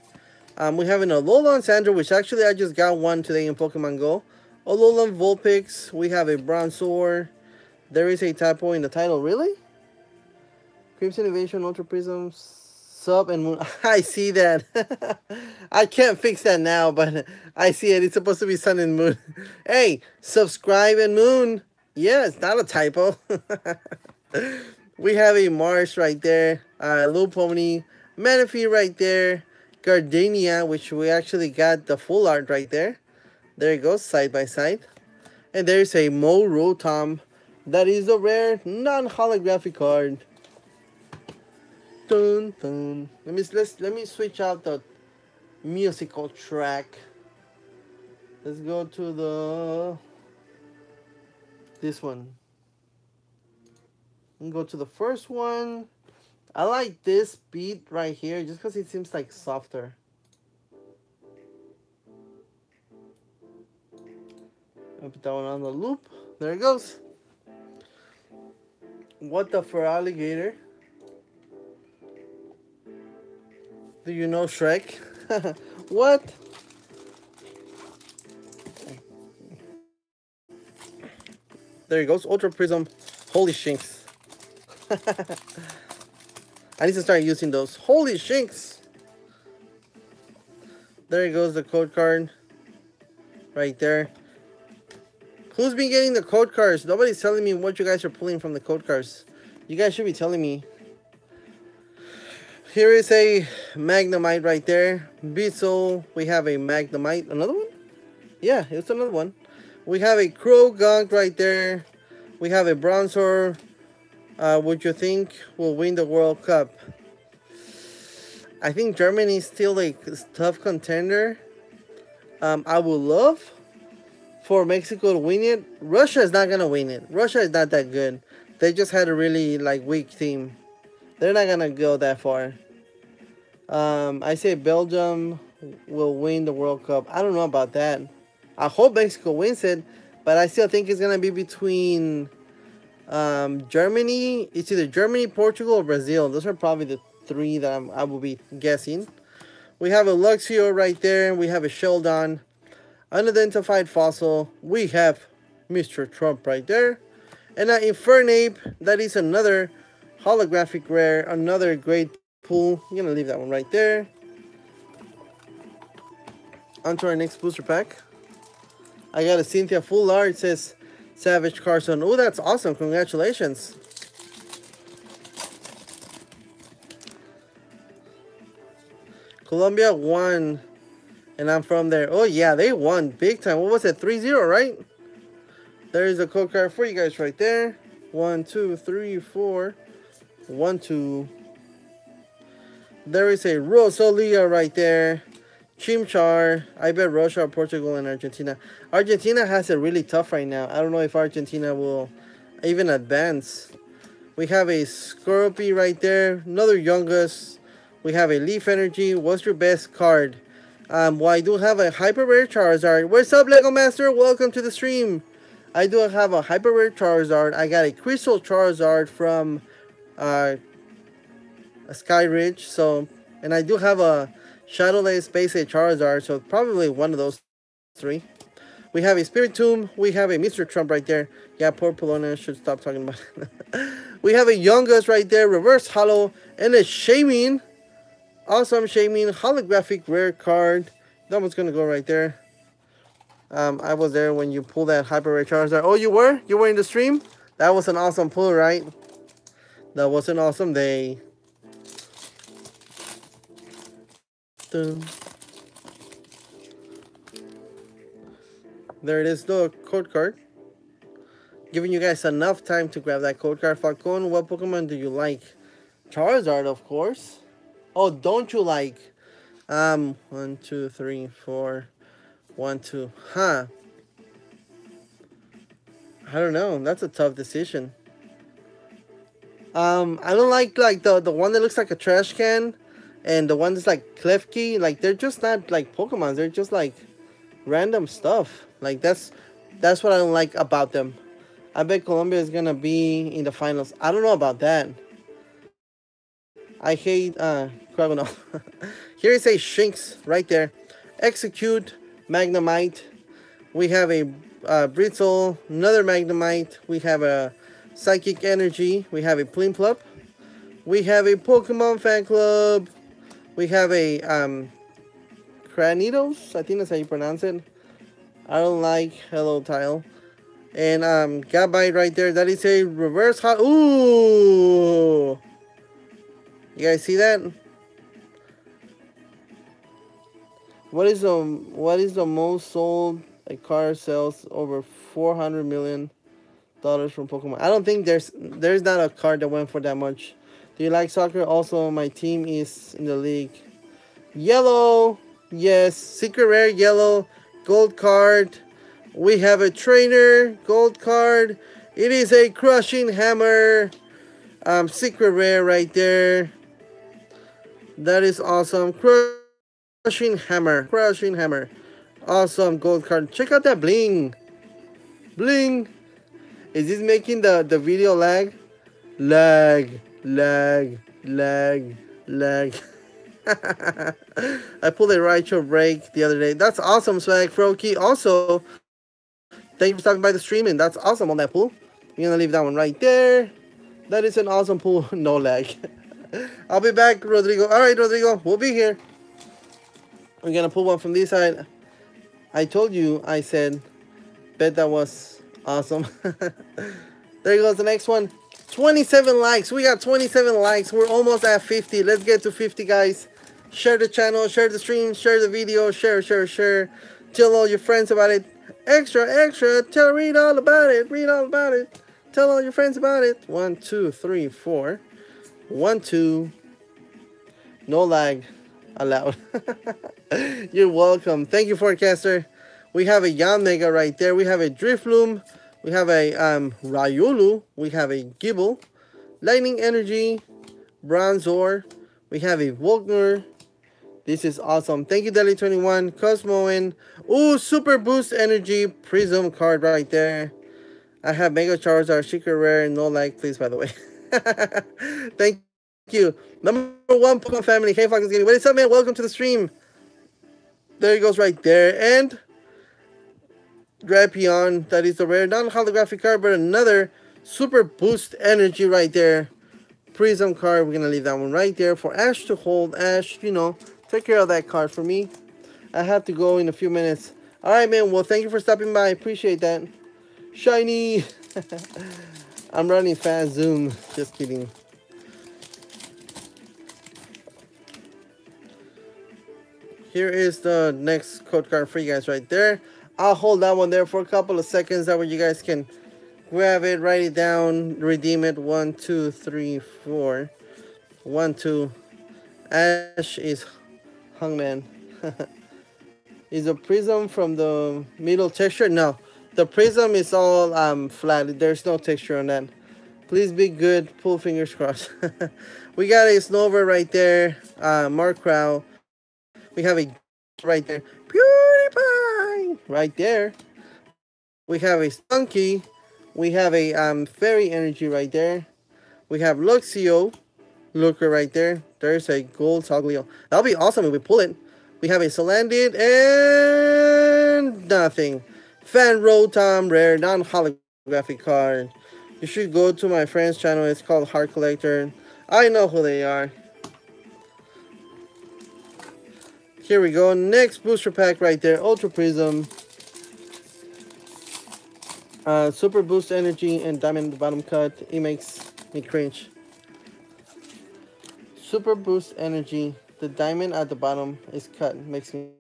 Um, we have an Alolan Sandra, which actually I just got one today in Pokemon Go. Alolan Vulpix. We have a Bronzor. There is a typo in the title, really. Crimson Invasion, Ultra Prism, Sub and Moon. I see that. I can't fix that now, but I see it. It's supposed to be Sun and Moon. Hey, subscribe and Moon. Yeah, it's not a typo. We have a Marsh right there. Uh, Little Pony. Manaphy right there. Gardenia, which we actually got the full art right there. There it goes, side by side. And there's a Mo Rotom. That is a rare non-holographic card. Dun, dun. Let me let's, let me switch out the musical track. Let's go to the this one. And go to the first one. I like this beat right here just because it seems like softer. I'll put that one on the loop. There it goes. What the for alligator? Do you know Shrek? What? There he goes. Ultra Prism. Holy shinks. I need to start using those. Holy shinks. There he goes. The code card. Right there. Who's been getting the code cards? Nobody's telling me what you guys are pulling from the code cards. You guys should be telling me. Here is a Magnemite right there. Beezle. We have a Magnemite. Another one? Yeah, it's another one. We have a Croagunk right there. We have a Bronzor. Uh, would you think will win the World Cup? I think Germany is still a tough contender. Um, I would love for Mexico to win it. Russia is not gonna win it. Russia is not that good. They just had a really like weak team. They're not gonna go that far. Um, I say Belgium will win the World Cup. I don't know about that. I hope Mexico wins it, but I still think it's gonna be between um, Germany. It's either Germany, Portugal, or Brazil. Those are probably the three that I'm, I will be guessing. We have a Luxio right there, and we have a Sheldon. Unidentified fossil. We have Mister Trump right there. And an Infernape. That is another holographic rare. Another great pull. I'm going to leave that one right there. On to our next booster pack. I got a Cynthia Full Art. It says Savage Carson. Oh, that's awesome. Congratulations. Colombia won. And I'm from there. Oh, yeah, they won big time. What was it? three zero, right? There's a code card for you guys right there. One, two, three, four. One, two. There is a Rosalia right there. Chimchar. I bet Russia, Portugal, and Argentina. Argentina has it really tough right now. I don't know if Argentina will even advance. We have a Scorpy right there. Another Youngest. We have a Leaf Energy. What's your best card? Um, well, I do have a Hyper Rare Charizard. What's up, Lego Master? Welcome to the stream. I do have a Hyper Rare Charizard. I got a Crystal Charizard from uh, Sky Ridge. So, and I do have a Shadowless Basic Charizard. So, probably one of those three. We have a Spirit Tomb. We have a Mister Trump right there. Yeah, poor Polona should stop talking about it. We have a Youngest right there. Reverse Holo. And a Shaymin. Awesome Shaymin holographic rare card. That one's gonna go right there. Um, I was there when you pulled that Hyper Rare Charizard. Oh, you were? You were in the stream? That was an awesome pull, right? That was an awesome day. Dun. There it is, the code card. Giving you guys enough time to grab that code card. Falcon, what Pokemon do you like? Charizard, of course. Oh, don't you like? Um, one, two, three, four, one, two. Huh. I don't know. That's a tough decision. Um, I don't like like the the one that looks like a trash can, and the one that's like Klefki. Like they're just not like Pokemon. They're just like random stuff. Like that's that's what I don't like about them. I bet Colombia is gonna be in the finals. I don't know about that. I hate uh Crabno. Here is a Shinx right there. Execute Magnemite. We have a uh, Brittle, another Magnemite. We have a Psychic Energy. We have a Plimplup. We have a Pokemon Fan Club. We have a um Cranidos. I think that's how you pronounce it. I don't like Hello Tile. And um Gabite right there. That is a reverse hot. Ooh. You guys see that? What is the what is the most sold a car sells over four hundred million dollars from Pokemon? I don't think there's there's not a card that went for that much. Do you like soccer? Also, my team is in the league. Yellow, yes, secret rare yellow, gold card. We have a trainer, gold card. It is a crushing hammer, um, secret rare right there. That is awesome. Crushing hammer. Crushing hammer. Awesome gold card. Check out that bling. Bling. Is this making the, the video lag? Lag. Lag. Lag. Lag. I pulled a Raichu break the other day. That's awesome, Swag Froakie. Also, thank you for stopping by the stream, and that's awesome on that pool. We're going to leave that one right there. That is an awesome pool. No lag. I'll be back, Rodrigo. All right, Rodrigo. We'll be here. We're going to pull one from this side. I told you, I said, bet that was awesome. There goes the next one. twenty-seven likes. We got twenty-seven likes. We're almost at fifty. Let's get to fifty, guys. Share the channel, share the stream, share the video, share, share, share. Tell all your friends about it. Extra, extra. Tell, read all about it. Read all about it. Tell all your friends about it. One, two, three, four. One, two. No lag allowed. You're welcome. Thank you, Forecaster. We have a Yanmega right there. We have a Drifloom. We have a um, Rayulu. We have a Gible. Lightning Energy. Bronzor. We have a Volkner. This is awesome. Thank you, Deli twenty-one. Cosmoen. Ooh, Super Boost Energy Prism card right there. I have Mega Charizard, Secret Rare. No like, please, by the way. Thank you. Number one Pokemon family. Hey, Falcon's Gaming. What is up, man? Welcome to the stream. There it goes right there. And Drapion. That is the rare non-holographic card, but another Super Boost Energy right there. Prism card. We're going to leave that one right there for Ash to hold. Ash, you know, take care of that card for me. I have to go in a few minutes. All right, man. Well, thank you for stopping by. I appreciate that. Shiny. I'm running fast zoom. Just kidding. Here is the next code card for you guys right there. I'll hold that one there for a couple of seconds. That way you guys can grab it, write it down, redeem it. One, two, three, four. One, two. Ash is... Hungman. Is a prism from the middle texture? No, the prism is all um flat. There's no texture on that. Please be good. Pull fingers crossed. We got a Snover right there. Uh, Markrow. We have a right there. PewDiePie right there. We have a Stunky. We have a um Fairy Energy right there. We have Luxio. Looker right there. There's a gold Toglio. That'll be awesome if we pull it. We have a Salandit and nothing. Fan Rotom rare non-holographic card. You should go to my friend's channel. It's called Heart Collector. I know who they are. Here we go. Next booster pack right there. Ultra Prism. Uh, Super Boost Energy and Diamond Bottom Cut. It makes me cringe. Super Boost Energy, the diamond at the bottom is cut, makes me...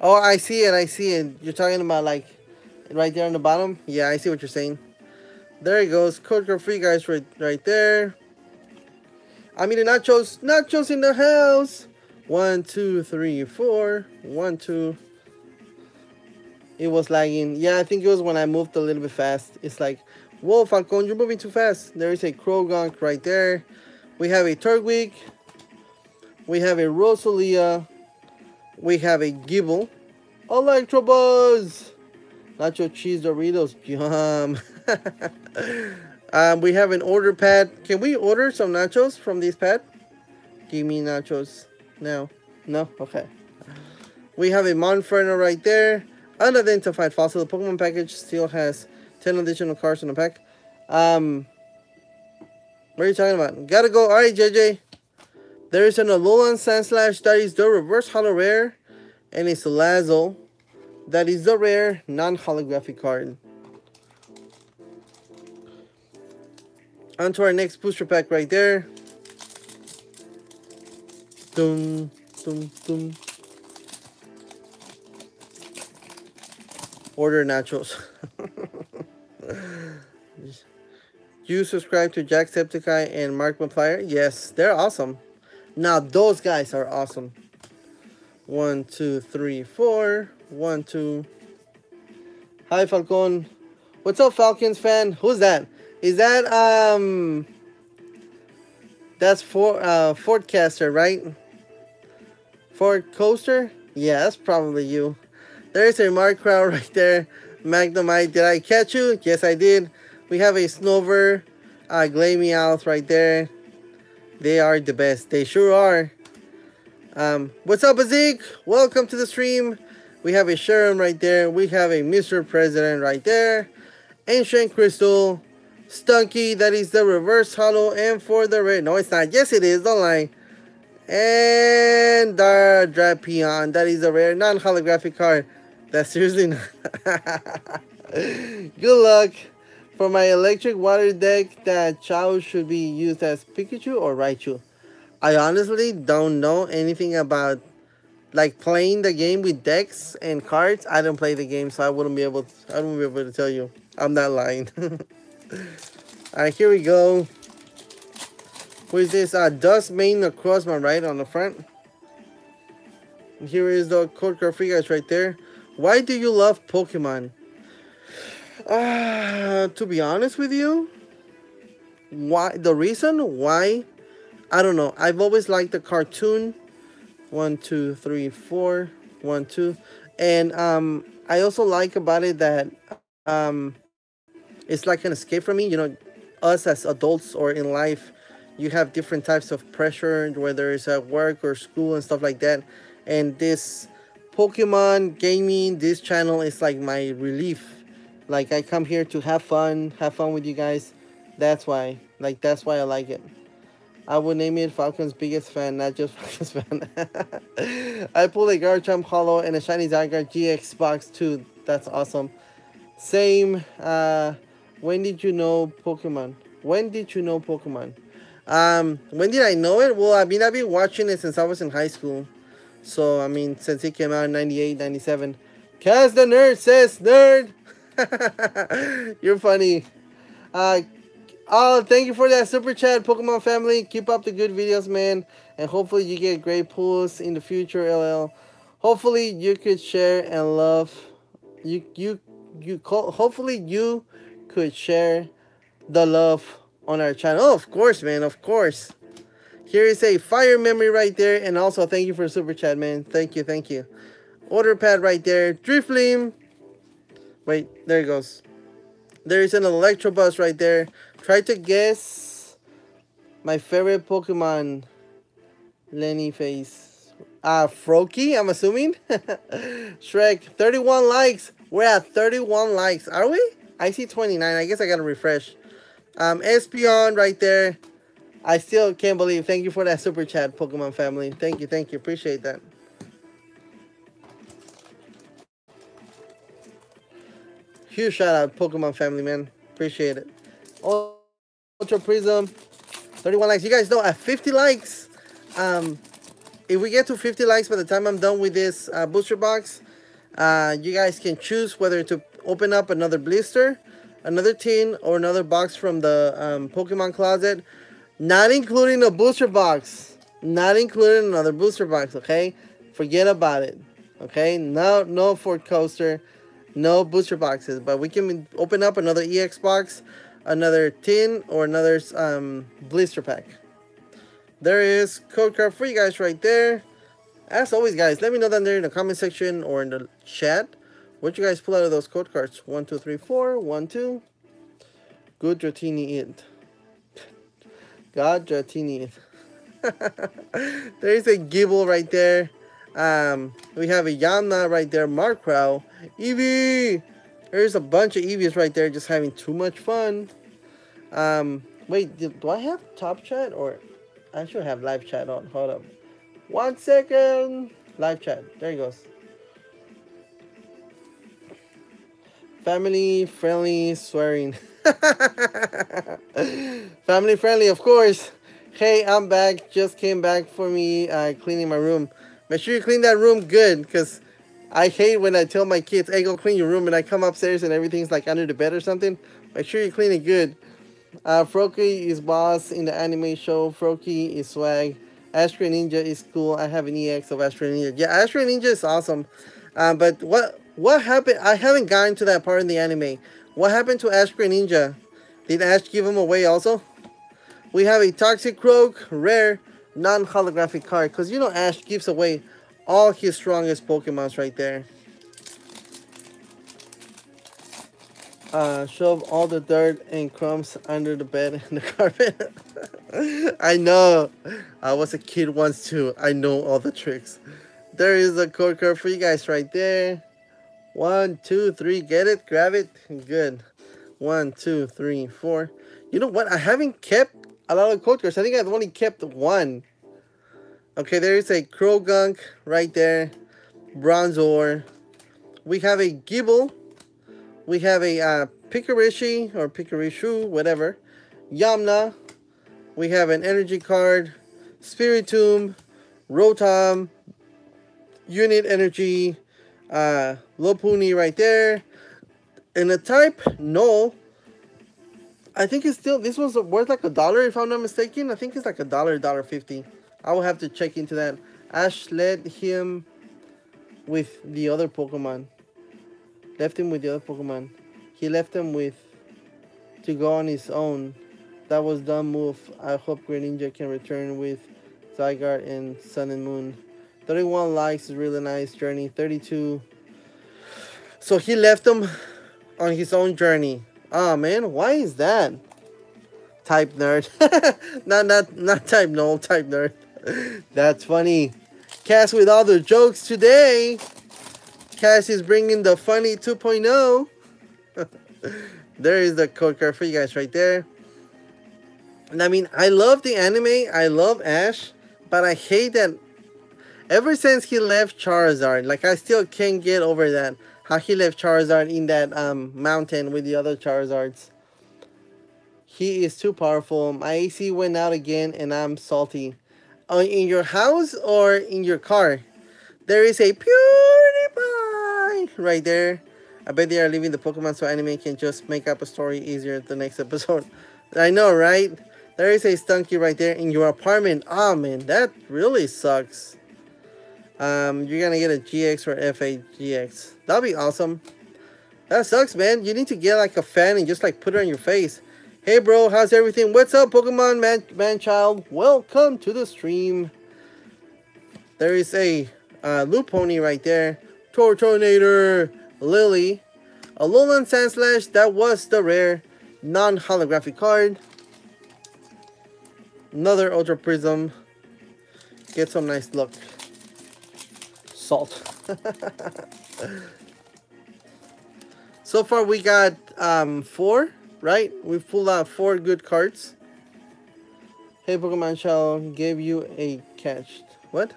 Oh, I see it, I see it. You're talking about like, right there on the bottom? Yeah, I see what you're saying. There it goes, code card for you guys right, right there. I'm eating nachos, nachos in the house! One, two, three, four. One, two. It was lagging. Yeah, I think it was when I moved a little bit fast. It's like, whoa, Falcon, you're moving too fast. There is a Krogunk right there. We have a Turtwig. We have a Rosalia. We have a Gible. Electrobuzz. Nacho Cheese Doritos. Yum. um, we have an order pad. Can we order some nachos from this pad? Give me nachos now. No? Okay. We have a Monferno right there. Unidentified fossil. The Pokemon package still has ten additional cards in the pack. Um... What are you talking about? Gotta go. Alright, J J. There is an Alolan Sandslash. That is the reverse holo rare. And it's a Lazo. That is the rare non-holographic card. On to our next booster pack right there. Dum, dum, dum. Order nachos. You subscribe to Jacksepticeye and Mark McFlyer? Yes, they're awesome. Now those guys are awesome. One, two, three, four. One, two. Hi, Falcon. What's up, Falcons fan? Who's that? Is that um? That's for uh Fordcaster, right? Ford Coaster? Yeah, that's probably you. There's a Markrow right there. Magnemite. Did I catch you? Yes, I did. We have a Snover, uh, Glammeow right there. They are the best. They sure are. Um, what's up, Azik? Welcome to the stream. We have a Sharon right there. We have a Mister President right there. Ancient Crystal. Stunky, that is the reverse hollow. And for the red. No, it's not. Yes, it is. Don't lie. And Drapion, that is a rare non-holographic card. That's seriously not. Good luck. For my electric water deck, that Chao should be used as Pikachu or Raichu. I honestly don't know anything about like playing the game with decks and cards. I don't play the game, so I wouldn't be able to, I wouldn't be able to tell you. I'm not lying. Alright, here we go. What is this? Uh, Dust Main across my right on the front. And here is the code card for you guys right there. Why do you love Pokemon? Uh, to be honest with you, why the reason why? I don't know. I've always liked the cartoon. One, two, three, four. One, two. And um, I also like about it that um, it's like an escape for me. You know, us as adults or in life, you have different types of pressure, whether it's at work or school and stuff like that. And this Pokemon gaming, this channel is like my relief. Like I come here to have fun, have fun with you guys. That's why, like that's why I like it. I would name it Falcon's biggest fan, not just Falcon's fan. I pulled a Garchomp Hollow and a Shiny Zygarde G X box too. That's awesome. Same, uh, when did you know Pokemon? When did you know Pokemon? Um, when did I know it? Well, I mean, I've been watching it since I was in high school. So, I mean, since it came out in ninety-eight, ninety-seven. Cause the nerd says nerd. You're funny. Uh, oh, thank you for that super chat, Pokemon family. Keep up the good videos, man. And hopefully you get great pulls in the future, L L. Hopefully you could share and love. You, you, you, hopefully you could share the love on our channel. Oh, of course, man, of course. Here is a fire memory right there, and also thank you for super chat, man. Thank you, thank you. Order pad right there. Drifloon. Wait, there it goes. There is an Electrobus right there. Try to guess my favorite Pokemon. Lenny face. Ah, uh, Froakie, I'm assuming. Shrek, thirty-one likes. We're at thirty-one likes, are we? I see twenty-nine. I guess I gotta refresh. Um, Espeon right there. I still can't believe. Thank you for that super chat, Pokemon family. Thank you, thank you. Appreciate that. Huge shout out, Pokemon family, man. Appreciate it. Ultra Prism, thirty-one likes. You guys know at fifty likes, um, if we get to fifty likes by the time I'm done with this uh, booster box, uh, you guys can choose whether to open up another blister, another tin, or another box from the um, Pokemon closet, not including a booster box, not including another booster box. Okay, forget about it. Okay, no, no Ford Coaster, no booster boxes, but we can open up another E X box, another tin, or another um, blister pack. There is code card for you guys right there. As always, guys, let me know down there in the comment section or in the chat what you guys pull out of those code cards. One, two, three, four. One, two. Good Dratini it. God Dratini it. There is a Gible right there. Um, we have a Yamna right there. Markrow. Eevee. There's a bunch of Eevees right there. Just having too much fun. Um, wait, did, do I have top chat or I should have live chat on? Hold up. One second. Live chat. There it goes. Family friendly swearing. Family friendly, of course. Hey, I'm back. Just came back for me uh, cleaning my room. Make sure you clean that room good, because I hate when I tell my kids, hey, go clean your room, and I come upstairs and everything's like under the bed or something. Make sure you clean it good. Uh, Froakie is boss in the anime show. Froakie is swag. Astro Ninja is cool. I have an E X of Astro Ninja. Yeah, Astro Ninja is awesome. Uh, but what... What happened? I haven't gotten to that part in the anime. What happened to Ash Green Ninja? Did Ash give him away also? We have a Toxicroak, rare, non-holographic card. Because you know Ash gives away all his strongest Pokemons right there. Uh, shove all the dirt and crumbs under the bed and the carpet. I know. I was a kid once too. I know all the tricks. There is a code card for you guys right there. One, two, three. Get it? Grab it? Good. One, two, three, four. You know what? I haven't kept a lot of code cards. I think I've only kept one. Okay, there is a Krogunk right there. Bronze ore. We have a Gible. We have a uh, Pikirishi or Pikachu, whatever. Yamna. We have an energy card. Spiritomb. Rotom. Unit energy. Uh, Lopunny right there. And the type, no. I think it's still, this one's worth like a dollar if I'm not mistaken. I think it's like a dollar, dollar fifty. I will have to check into that. Ash led him with the other Pokemon. Left him with the other Pokemon. He left him with to go on his own. That was dumb move. I hope Greninja can return with Zygarde and Sun and Moon. thirty-one likes is really nice journey. thirty-two. So he left him on his own journey. Ah, oh, man, why is that? Type nerd. not not not type no type nerd. That's funny. Cass with all the jokes today. Cass is bringing the funny two point oh. There is the code card for you guys right there. And I mean, I love the anime. I love Ash. But I hate that ever since he left Charizard. Like, I still can't get over that. How he left Charizard in that um, mountain with the other Charizards. He is too powerful. My A C went out again and I'm salty. Uh, in your house or in your car? There is a PewDiePie right there. I bet they are leaving the Pokemon so anime can just make up a story easier the next episode. I know, right? There is a Stunky right there in your apartment. Oh man, that really sucks. Um, you're gonna get a G X or F A G X. That'll be awesome. That sucks, man. You need to get like a fan and just like put it on your face. Hey bro, how's everything? What's up, Pokemon man, man child? Welcome to the stream. There is a Uh, Lopunny right there. Tortonator. Lily. Alolan Sandslash. That was the rare non-holographic card. Another Ultra Prism. Get some nice luck. Salt. So far we got um, four, right? We pulled out four good cards. Hey Pokemon shall give you a catch. What?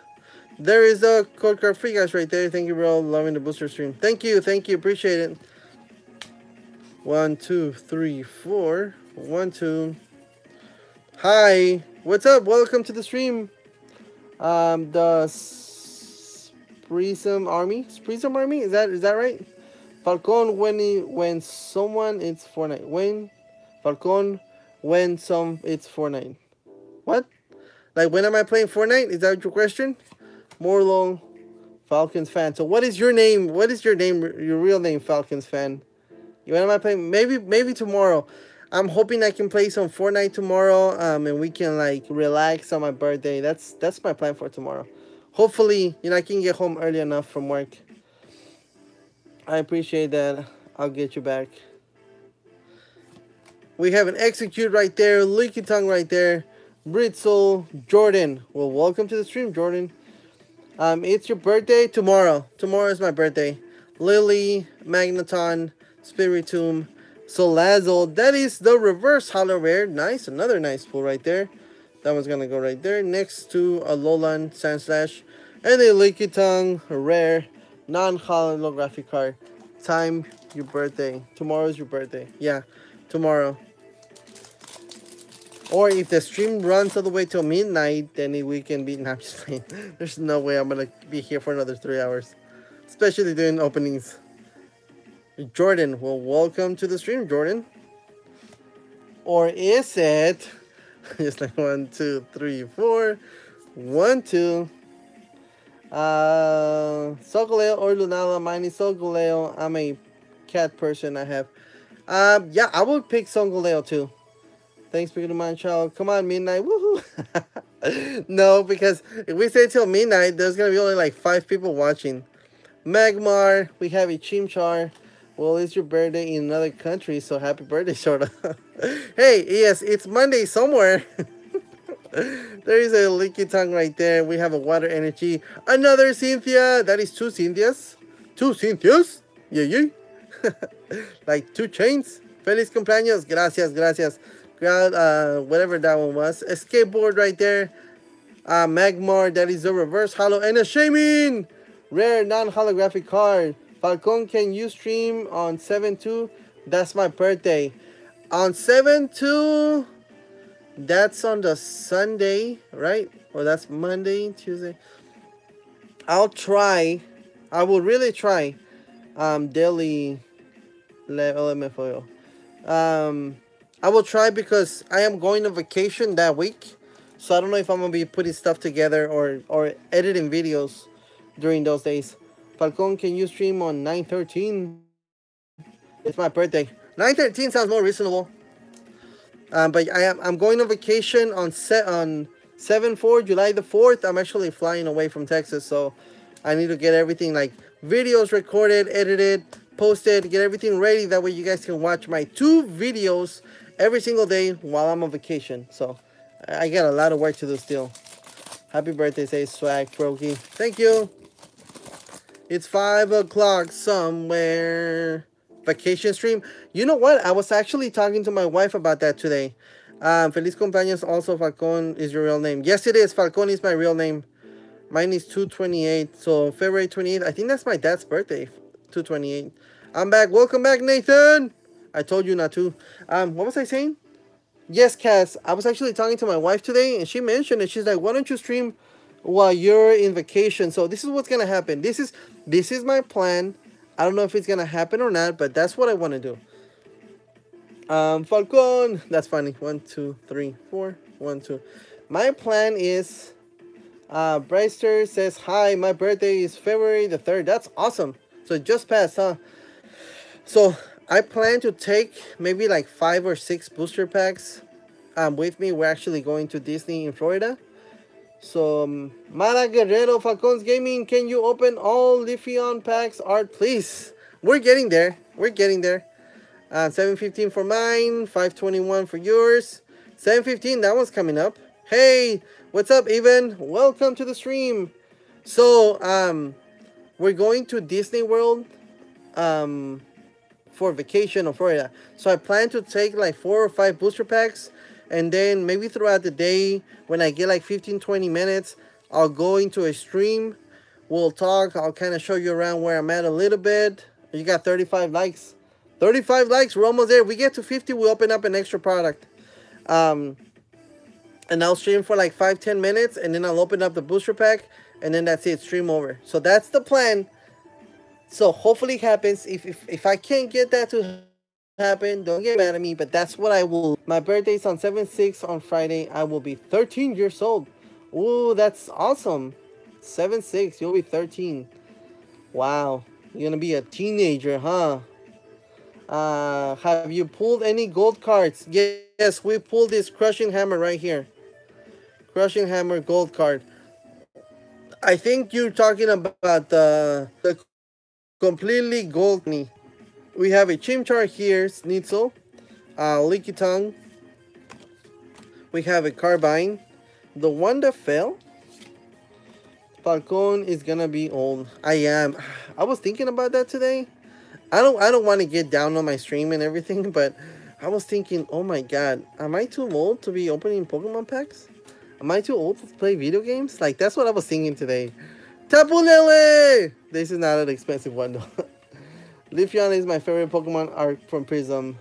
There is a code card for you guys right there. Thank you, bro. Loving the booster stream. Thank you. Thank you. Appreciate it. One, two, three, four. One, two. Hi. What's up? Welcome to the stream. Um, the Prism Army. Prism Army? Is that is that right? Falcon when he, when someone it's Fortnite. When Falcon when some it's Fortnite. What? Like when am I playing Fortnite? Is that your question? Morlo, Falcons fan. So what is your name? What is your name? Your real name, Falcons fan. You know, am I playing? Maybe, maybe tomorrow. I'm hoping I can play some Fortnite tomorrow. Um, and we can like relax on my birthday. That's that's my plan for tomorrow. Hopefully, you know, I can get home early enough from work. I appreciate that. I'll get you back. We have an execute right there. Leaky tongue right there. Britzel, Jordan. Well, welcome to the stream, Jordan. Um, it's your birthday tomorrow. Tomorrow is my birthday. Lily, Magneton, Spiritomb, Salazzle. That is the reverse holo rare. Nice. Another nice pull right there. That one's going to go right there. Next to Alolan Sandslash. And a Lickitung rare non-holographic card. Time your birthday. Tomorrow is your birthday. Yeah, tomorrow. Or if the stream runs all the way till midnight, then we can be... No, I'm just playing. There's no way I'm going to be here for another three hours. Especially doing openings. Jordan. Well, welcome to the stream, Jordan. Or is it... Just like one, two, three, four. One, two. Uh, Sokoleo or Lunala. Mine is Sokoleo. I'm a cat person. I have... Um, yeah, I would pick Sokoleo too. Thanks, Pokemon Child. Come on, midnight. Woohoo! No, because if we stay till midnight, there's gonna be only like five people watching. Magmar, we have a Chimchar. Well, it's your birthday in another country, so happy birthday, Shorta. Hey, yes, it's Monday somewhere. There is a leaky tongue right there. We have a water energy. Another Cynthia. That is two Cynthias. Two Cynthias. Yeah, yeah. Like two chains. Feliz cumpleaños. Gracias, gracias. Uh, whatever that one was. A skateboard right there. Uh, Magmar. That is the reverse holo. And a Shaymin. Rare non-holographic card. Falcon, can you stream on seven two? That's my birthday. On seven two... That's on the Sunday, right? Or that's Monday, Tuesday. I'll try. I will really try. Um, daily L M F O. Um, I will try because I am going on vacation that week. So I don't know if I'm going to be putting stuff together or, or editing videos during those days. Falcon, can you stream on nine thirteen? It's my birthday. nine thirteen sounds more reasonable. Um, but I am I'm going on vacation on set on seven four, July the fourth. I'm actually flying away from Texas, so I need to get everything, like videos recorded, edited, posted, get everything ready. That way you guys can watch my two videos every single day while I'm on vacation. So I got a lot of work to do still. Happy birthday, say Swag Croaky. Thank you. It's five o'clock somewhere. Vacation stream. You know what? I was actually talking to my wife about that today. Um, Feliz cumpleaños. Also, Falcon is your real name. Yes, it is. Falcon is my real name. Mine is two twenty-eight. So February twenty-eighth. I think that's my dad's birthday. two twenty-eight. I'm back. Welcome back, Nathan. I told you not to. Um, what was I saying? Yes, Cass. I was actually talking to my wife today, and she mentioned it. She's like, "Why don't you stream while you're in vacation?" So this is what's gonna happen. This is this is my plan. I don't know if it's going to happen or not, but that's what I want to do. Um, Falcon. That's funny. One, two, three, four. One, two. My plan is... Uh, Bryster says, hi, my birthday is February the third. That's awesome. So it just passed, huh? So I plan to take maybe like five or six booster packs um, with me. We're actually going to Disney in Florida. So, um, Mara Guerrero, Falcon's Gaming, can you open all Leafeon packs, Art, please? We're getting there. We're getting there. Uh, seven fifteen for mine, five twenty-one for yours. seven fifteen, that one's coming up. Hey, what's up, Evan? Welcome to the stream. So, um, we're going to Disney World um, for vacation in Florida. So, I plan to take like four or five booster packs. And then maybe throughout the day, when I get like fifteen to twenty minutes, I'll go into a stream. We'll talk. I'll kind of show you around where I'm at a little bit. You got thirty-five likes. thirty-five likes. We're almost there. We get to fifty. We open up an extra product. Um, and I'll stream for like five to ten minutes. And then I'll open up the booster pack. And then that's it. Stream over. So that's the plan. So hopefully it happens. If, if, if I can't get that to happen, don't get mad at me, but that's what I will. My birthday's on seven six on Friday. I will be thirteen years old. Oh, that's awesome. seven six, you'll be thirteen. Wow, you're gonna be a teenager, huh? Uh have you pulled any gold cards? Yes, we pulled this Crushing Hammer right here. Crushing Hammer gold card. I think you're talking about the, the completely gold knee. We have a Chimchar here, Sneasel, uh, Lickitung. We have a Carbine. The one that fell. Falcon is gonna be old. I am. I was thinking about that today. I don't. I don't want to get down on my stream and everything, but I was thinking, oh my god, am I too old to be opening Pokemon packs? Am I too old to play video games? Like that's what I was thinking today. Tapu Lele. This is not an expensive one though. Leafeon is my favorite Pokemon art from Prism.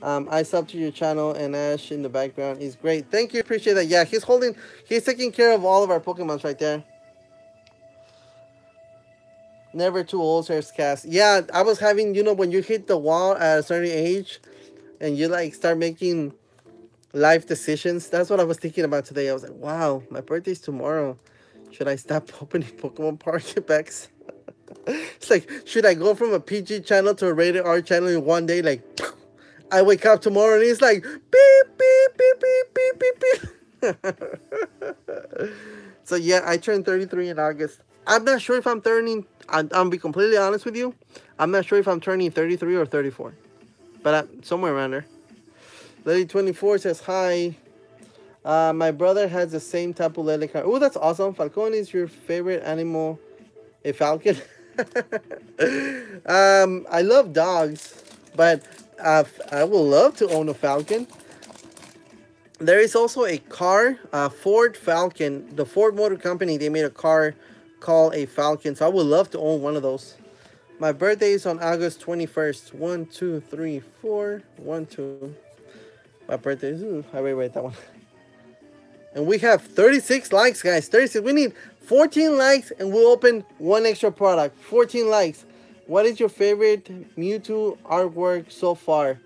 Um, I sub to your channel and Ash in the background is great. Thank you, appreciate that. Yeah, he's holding, he's taking care of all of our Pokemons right there. Never too old, Sir Cast. Yeah, I was having, you know, when you hit the wall at a certain age and you like start making life decisions. That's what I was thinking about today. I was like, wow, my birthday's tomorrow. Should I stop opening Pokemon Park packs? It's like, should I go from a P G channel to a rated R channel in one day? Like, I wake up tomorrow and it's like, beep, beep, beep, beep, beep, beep, beep. So, yeah, I turned thirty-three in August. I'm not sure if I'm turning, I'm, I'll be completely honest with you, I'm not sure if I'm turning thirty-three or thirty-four, but I'm somewhere around there. Lady twenty-four says, hi, uh, my brother has the same Tapu Lele card. Oh, that's awesome. Falcon is your favorite animal, a falcon? um, I love dogs, but uh, I would love to own a falcon. There is also a car, uh, Ford Falcon. The Ford Motor Company, they made a car called a Falcon. So I would love to own one of those. My birthday is on August twenty-first. One, two, three, four. One, two. My birthday is... Ooh, I already read that one. And we have thirty-six likes, guys. thirty-six. We need fourteen likes and we'll open one extra product. fourteen likes. What is your favorite Mewtwo artwork so far?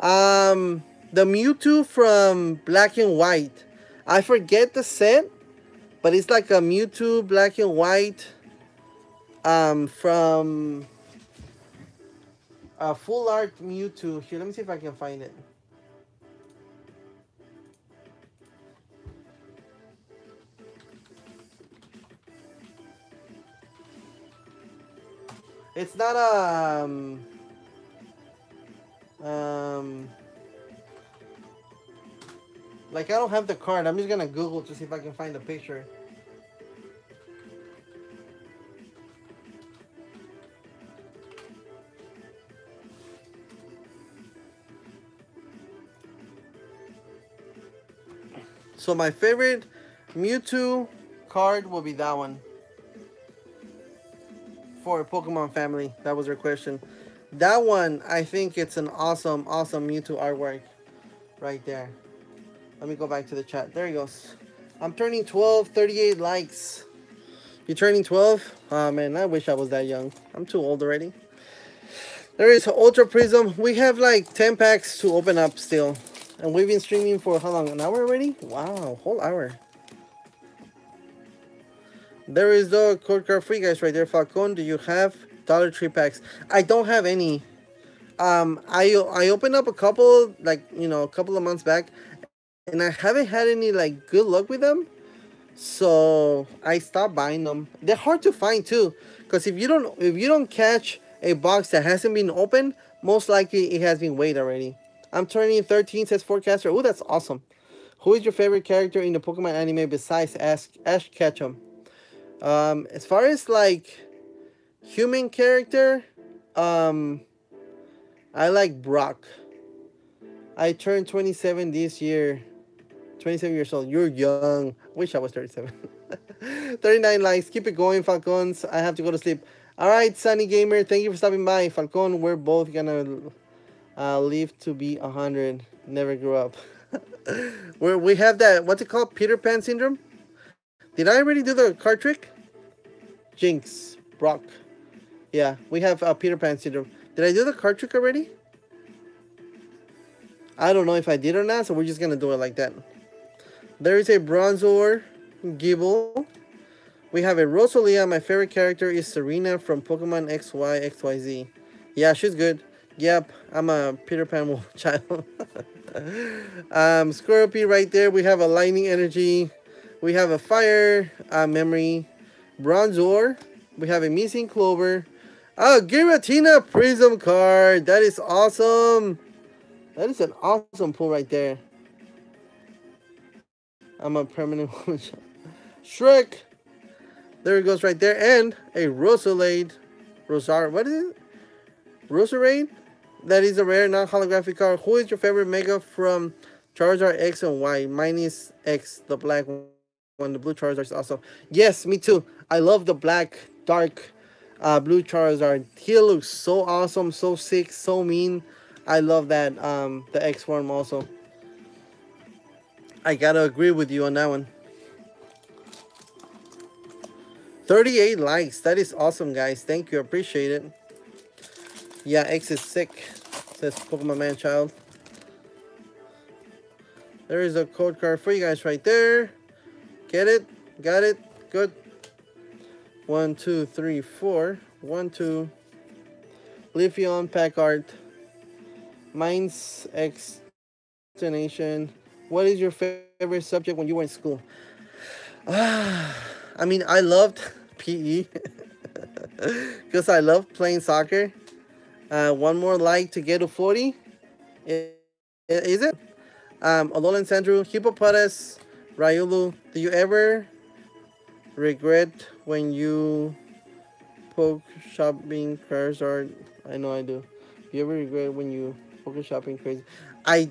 Um... The Mewtwo from Black and White. I forget the set, but it's like a Mewtwo Black and White um, from a Full Art Mewtwo. Here, let me see if I can find it. It's not a... Um... um Like, I don't have the card. I'm just going to Google to see if I can find the picture. So, my favorite Mewtwo card will be that one. For Pokemon family. That was her question. That one, I think it's an awesome, awesome Mewtwo artwork. Right there. Let me go back to the chat. There he goes. I'm turning twelve, thirty-eight likes. You're turning twelve? Oh, man, I wish I was that young. I'm too old already. There is Ultra Prism. We have like ten packs to open up still. And we've been streaming for how long? An hour already? Wow, whole hour. There is the code card for you guys right there. Falcon, do you have Dollar Tree packs? I don't have any. Um, I, I opened up a couple, like, you know, a couple of months back. And I haven't had any, like, good luck with them. So, I stopped buying them. They're hard to find, too. Because if you don't if you don't catch a box that hasn't been opened, most likely it has been weighed already. I'm turning thirteen, says Forecaster. Oh, that's awesome. Who is your favorite character in the Pokemon anime besides Ash, Ash Ketchum? Um, as far as, like, human character, um, I like Brock. I turned twenty-seven this year. twenty-seven years old. You're young. Wish I was thirty-seven. thirty-nine likes. Keep it going, Falcons. I have to go to sleep. All right, Sunny Gamer. Thank you for stopping by. Falcon, we're both gonna uh, live to be one hundred. Never grew up. Where we have that, what's it called? Peter Pan syndrome? Did I already do the card trick? Jinx. Brock. Yeah, we have uh, Peter Pan syndrome. Did I do the card trick already? I don't know if I did or not, so we're just going to do it like that. There is a Bronzor Gible. We have a Rosalia. My favorite character is Serena from Pokemon X Y X Y Z. Yeah, she's good. Yep, I'm a Peter Pan child. um, Scorpy right there. We have a Lightning Energy. We have a Fire uh, Memory. Bronzor. We have a Missing Clover. A Giratina Prism card. That is awesome. That is an awesome pull right there. I'm a permanent woman. Shrek. There it goes right there. And a Rosalade. Rosar. What is it? Roserade? That is a rare non-holographic card. Who is your favorite Mega from Charizard X and Y? Mine is X, the black one. The blue Charizard is awesome. Yes, me too. I love the black, dark, uh, blue Charizard. He looks so awesome, so sick, so mean. I love that, um, the X form also. I gotta agree with you on that one. thirty-eight likes. That is awesome, guys. Thank you. Appreciate it. Yeah, X is sick, says Pokemon Man Child. There is a code card for you guys right there. Get it? Got it? Good. One, two, three, four. One, two. Leafeon pack art. Mine's explanation. What is your favorite subject when you were in school? Ah, I mean, I loved P E because I love playing soccer. Uh, one more like to get to forty. Is it? Um, Alolan Sandru, Hippopotas, Ryulu, do you ever regret when you poke shopping cars? Or I know I do. Do you ever regret when you poke shopping crazy? I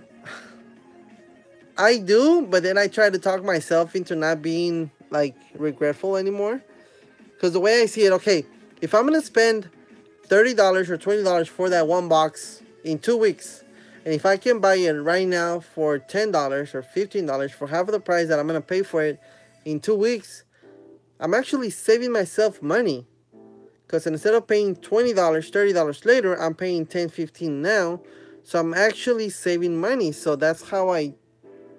I do, but then I try to talk myself into not being like regretful anymore. Because the way I see it, okay, if I'm gonna spend thirty dollars or twenty dollars for that one box in two weeks, and if I can buy it right now for ten dollars or fifteen dollars for half of the price that I'm gonna pay for it in two weeks, I'm actually saving myself money. Because instead of paying twenty dollars, thirty dollars later, I'm paying ten dollars, fifteen dollars now. So I'm actually saving money. So that's how I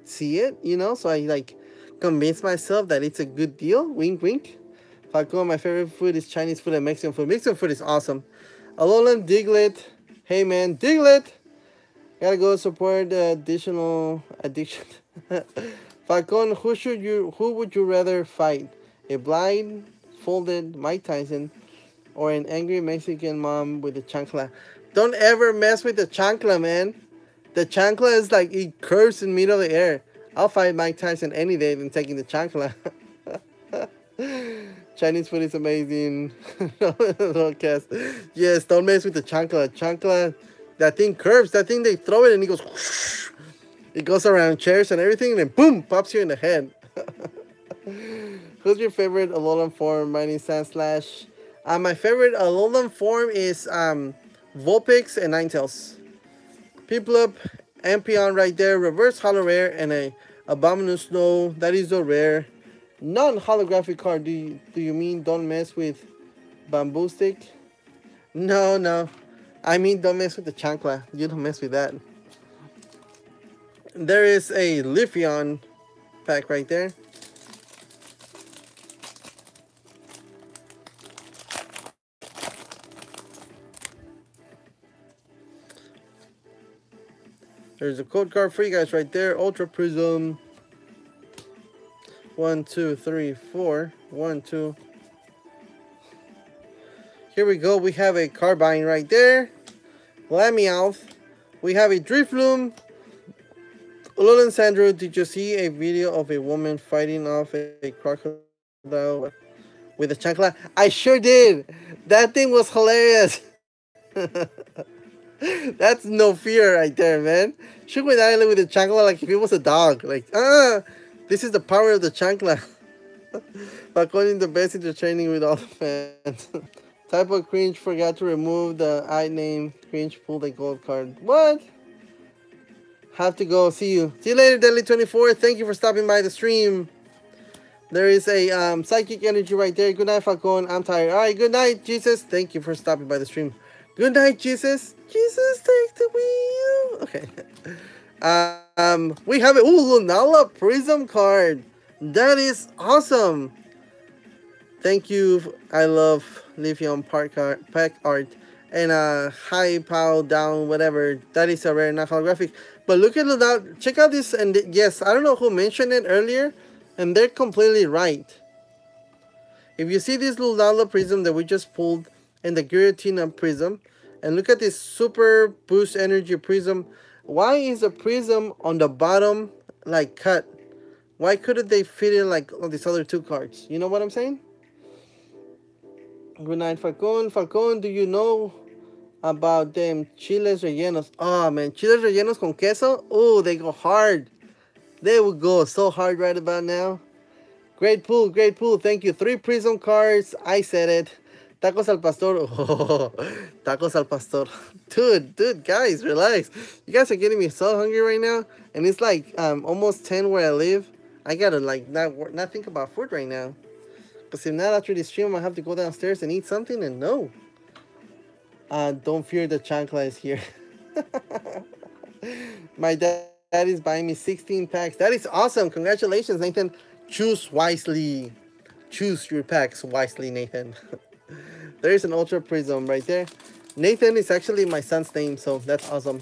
see it, you know? So I like convince myself that it's a good deal. Wink, wink. Falcon, my favorite food is Chinese food and Mexican food. Mexican food is awesome. Alolan, Diglett. Hey, man, Diglett. Gotta go support the additional addiction. Falcon, who should you, who would you rather fight? A blindfolded Mike Tyson or an angry Mexican mom with a chancla? Don't ever mess with the chancla, man. The chancla is like, it curves in the middle of the air. I'll fight Mike Tyson any day than taking the chancla. Chinese food is amazing. Yes, don't mess with the chancla. Chancla, that thing curves. That thing, they throw it and it goes whoosh. It goes around chairs and everything, and then boom, pops you in the head. Who's your favorite Alolan form? Mine is Sandslash. Uh, my favorite Alolan form is um, Vulpix and Ninetales. Piplup, Ampion right there, Reverse Holo Rare, and a Abominus Snow. That is a rare non-holographic card. Do you, do you mean don't mess with Bamboo Stick? No, no. I mean don't mess with the Chancla. You don't mess with that. There is a Leafeon pack right there. There's a code card for you guys right there. Ultra Prism. One, two, three, four. One, two. Here we go. We have a Carbine right there. Lamiaoth. We have a Drifloom. Alolan Sandru, did you see a video of a woman fighting off a, a crocodile with a chancla? I sure did. That thing was hilarious. That's no fear right there, man. Shoot with Island with the chancla like if it was a dog. Like, ah, this is the power of the chancla. Falcon the best intertraining with all the fans. Type of cringe, forgot to remove the I name. Cringe pulled a gold card. What? Have to go. See you. See you later, Deadly twenty-four. Thank you for stopping by the stream. There is a um, psychic energy right there. Good night, Falcon. I'm tired. All right, good night, Jesus. Thank you for stopping by the stream. Good night, Jesus. Jesus, take the wheel. Okay. Um, we have a ooh, Lunala Prism card. That is awesome. Thank you. I love Leafeon Park art, pack art, and uh, high pow down whatever. That is a rare, not holographic. But look at that. Check out this. And yes, I don't know who mentioned it earlier, and they're completely right. If you see this Lunala Prism that we just pulled, and the Giratina Prism, and look at this Super Boost Energy Prism. Why is the prism on the bottom like cut? Why couldn't they fit it like on these other two cards? You know what I'm saying? Good night, Falcon. Falcon, do you know about them chiles rellenos? Oh man, chiles rellenos con queso. Oh, they go hard. They would go so hard right about now. Great pool, great pool. Thank you. Three prism cards. I said it. Tacos al pastor. Oh, tacos al pastor. Dude, dude, guys, relax. You guys are getting me so hungry right now. And it's like um, almost ten where I live. I gotta like not, not think about food right now. Because if not, after this stream, I have to go downstairs and eat something. And no. Uh, don't fear, the chancla is here. My dad is buying me sixteen packs. That is awesome. Congratulations, Nathan. Choose wisely. Choose your packs wisely, Nathan. There is an Ultra Prism right there. Nathan is actually my son's name, so that's awesome.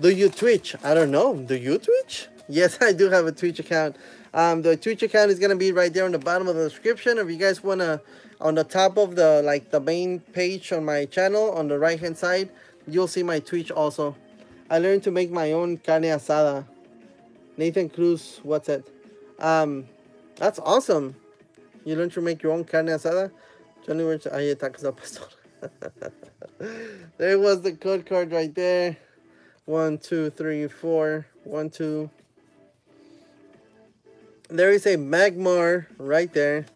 Do you Twitch? I don't know. Do you Twitch? Yes, I do have a Twitch account. Um, the Twitch account is gonna be right there on the bottom of the description. If you guys wanna, on the top of the like the main page on my channel, on the right hand side, you'll see my Twitch also. I learned to make my own carne asada. Nathan Cruz, what's it? Um, that's awesome. You learned to make your own carne asada. Johnny, where's ahí está casa pastor? There was the code card right there. One, two, three, four. One, two. There is a Magmar right there.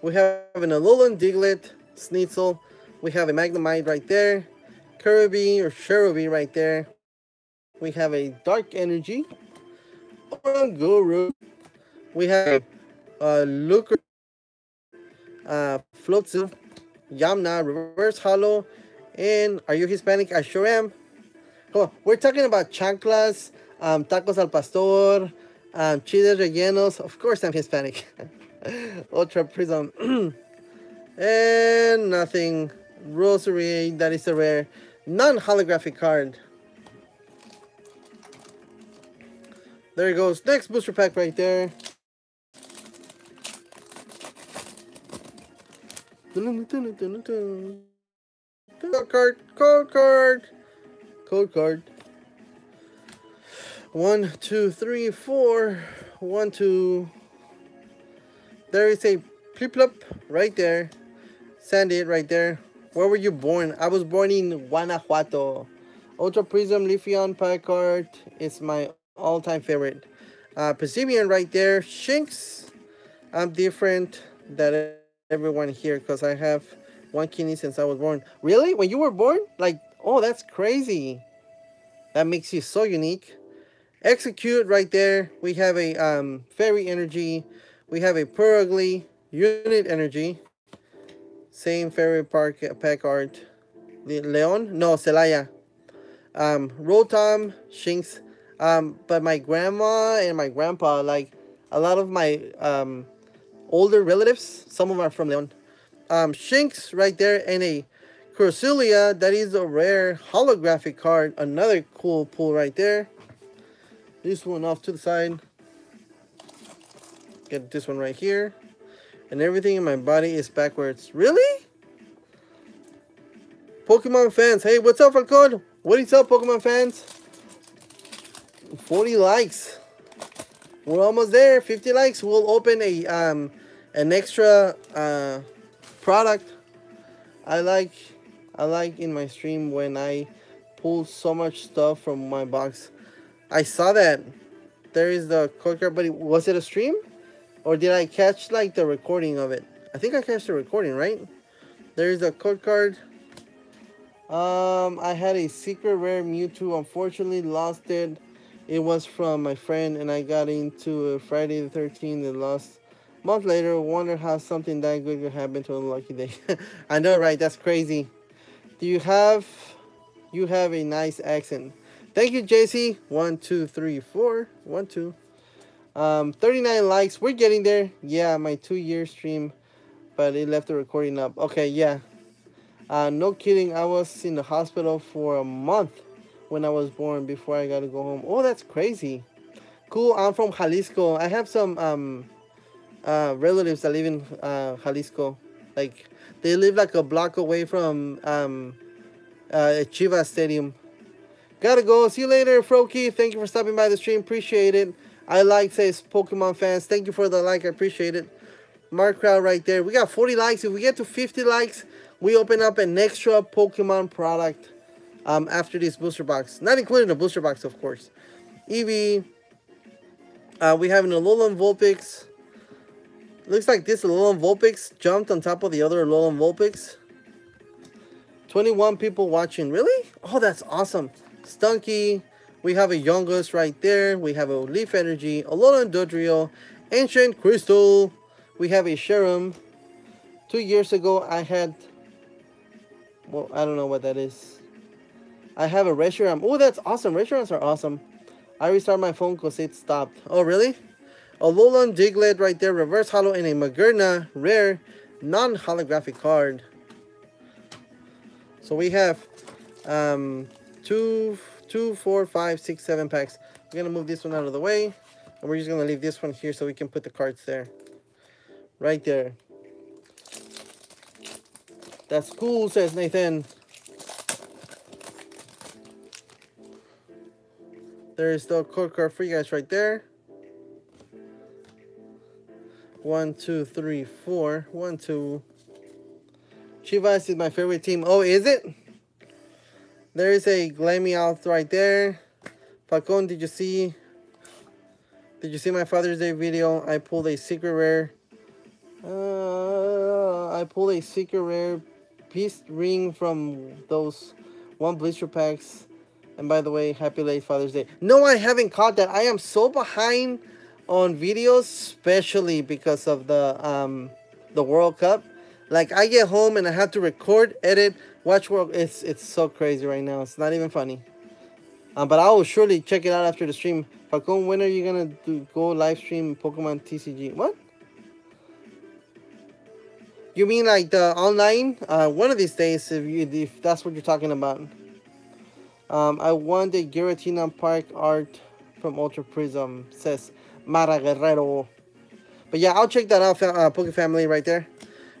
We have an Alolan Diglett, Sneasel. We have a Magnemite right there. Kirby or Cherubi right there. We have a Dark Energy. Oranguru. We have a uh, Lucre. Uh, Floatzel. Yamna. Reverse Holo. And are you Hispanic? I sure am. Come on. We're talking about chanclas, um, tacos al pastor, Um, chiles rellenos. Of course I'm Hispanic. Ultra Prism. And nothing. Rosary. That is a rare non-holographic card. There it goes. Next booster pack right there. Code card. Code card. Code card. One, two, three, four. One, two. There is a Piplup right there. Sandy right there. Where were you born? I was born in Guanajuato. Ultra Prism Leafeon Picard is my all-time favorite. Uh, Persimmon right there. Shinx. I'm different than everyone here because I have one kidney since I was born. Really? When you were born? Like, oh, that's crazy. That makes you so unique. Execute right there. We have a um, Fairy Energy. We have a Purugly. Unit Energy. Same Fairy Park pack art. Leon? No, Celaya. Um, Rotom, Shinx. Um, but my grandma and my grandpa, like a lot of my um, older relatives, some of them are from Leon. Um, Shinx right there and a Corsolia. That is a rare holographic card. Another cool pull right there. This one off to the side. Get this one right here. And everything in my body is backwards. Really? Pokemon fans. Hey, what's up, Falcon? What is up, Pokemon fans? forty likes. We're almost there. fifty likes. We'll open a um an extra uh product. I like I like in my stream when I pull so much stuff from my box. I saw that. There is the code card, but it, was it a stream? Or did I catch like the recording of it? I think I catch the recording, right? There is the code card. Um, I had a secret rare Mewtwo. Unfortunately, lost it. It was from my friend, and I got into Friday the thirteenth and lost. A month later, wonder how something that good could happen to a lucky day. I know, right? That's crazy. Do you have? You have a nice accent. Thank you, J C. One, two, three, four. One, two. Um, thirty-nine likes. We're getting there. Yeah, my two-year stream, but it left the recording up. Okay, yeah. Uh, no kidding. I was in the hospital for a month when I was born before I got to go home. Oh, that's crazy. Cool. I'm from Jalisco. I have some um, uh, relatives that live in uh, Jalisco. Like, they live like a block away from um, uh, Chivas Stadium. Gotta go. See you later, Froki. Thank you for stopping by the stream. Appreciate it. I like, says Pokemon fans. Thank you for the like. I appreciate it. Mark Crowd right there. We got forty likes. If we get to fifty likes, we open up an extra Pokemon product um, after this booster box. Not including the booster box, of course. Eevee. Uh, we have an Alolan Vulpix. Looks like this Alolan Vulpix jumped on top of the other Alolan Vulpix. twenty-one people watching. Really? Oh, that's awesome. Stunky, we have a Yongus right there, we have a Leaf Energy, Alolan Dodrio, Ancient Crystal, we have a Skyrim. Two years ago I had, well, I don't know what that is. I have a Reshiram. Oh, that's awesome. Reshirams are awesome. I restart my phone because it stopped. Oh, really? Alolan Diglett right there, reverse holo, and a Magerna, rare, non-holographic card. So we have, um... Two, two, four, five, six, seven packs. We're going to move this one out of the way. And we're just going to leave this one here so we can put the cards there. Right there. That's cool, says Nathan. There's the code card for you guys right there. One, two, three, four. One, two. Chivas is my favorite team. Oh, is it? There is a Glammeow right there. Falcon, did you see? Did you see my Father's Day video? I pulled a secret rare. Uh, I pulled a secret rare piece ring from those one blister packs. And by the way, happy late Father's Day. No, I haven't caught that. I am so behind on videos, especially because of the um the World Cup. Like, I get home and I have to record, edit, watch World. It's it's so crazy right now. It's not even funny. Um, but I will surely check it out after the stream. Falcon, when are you gonna do, go live stream Pokemon T C G? What? You mean like the online? Uh, one of these days, if you if that's what you're talking about. Um, I want the Giratina Park art from Ultra Prism, says Mara Guerrero. But yeah, I'll check that out, uh, Poké Family, right there.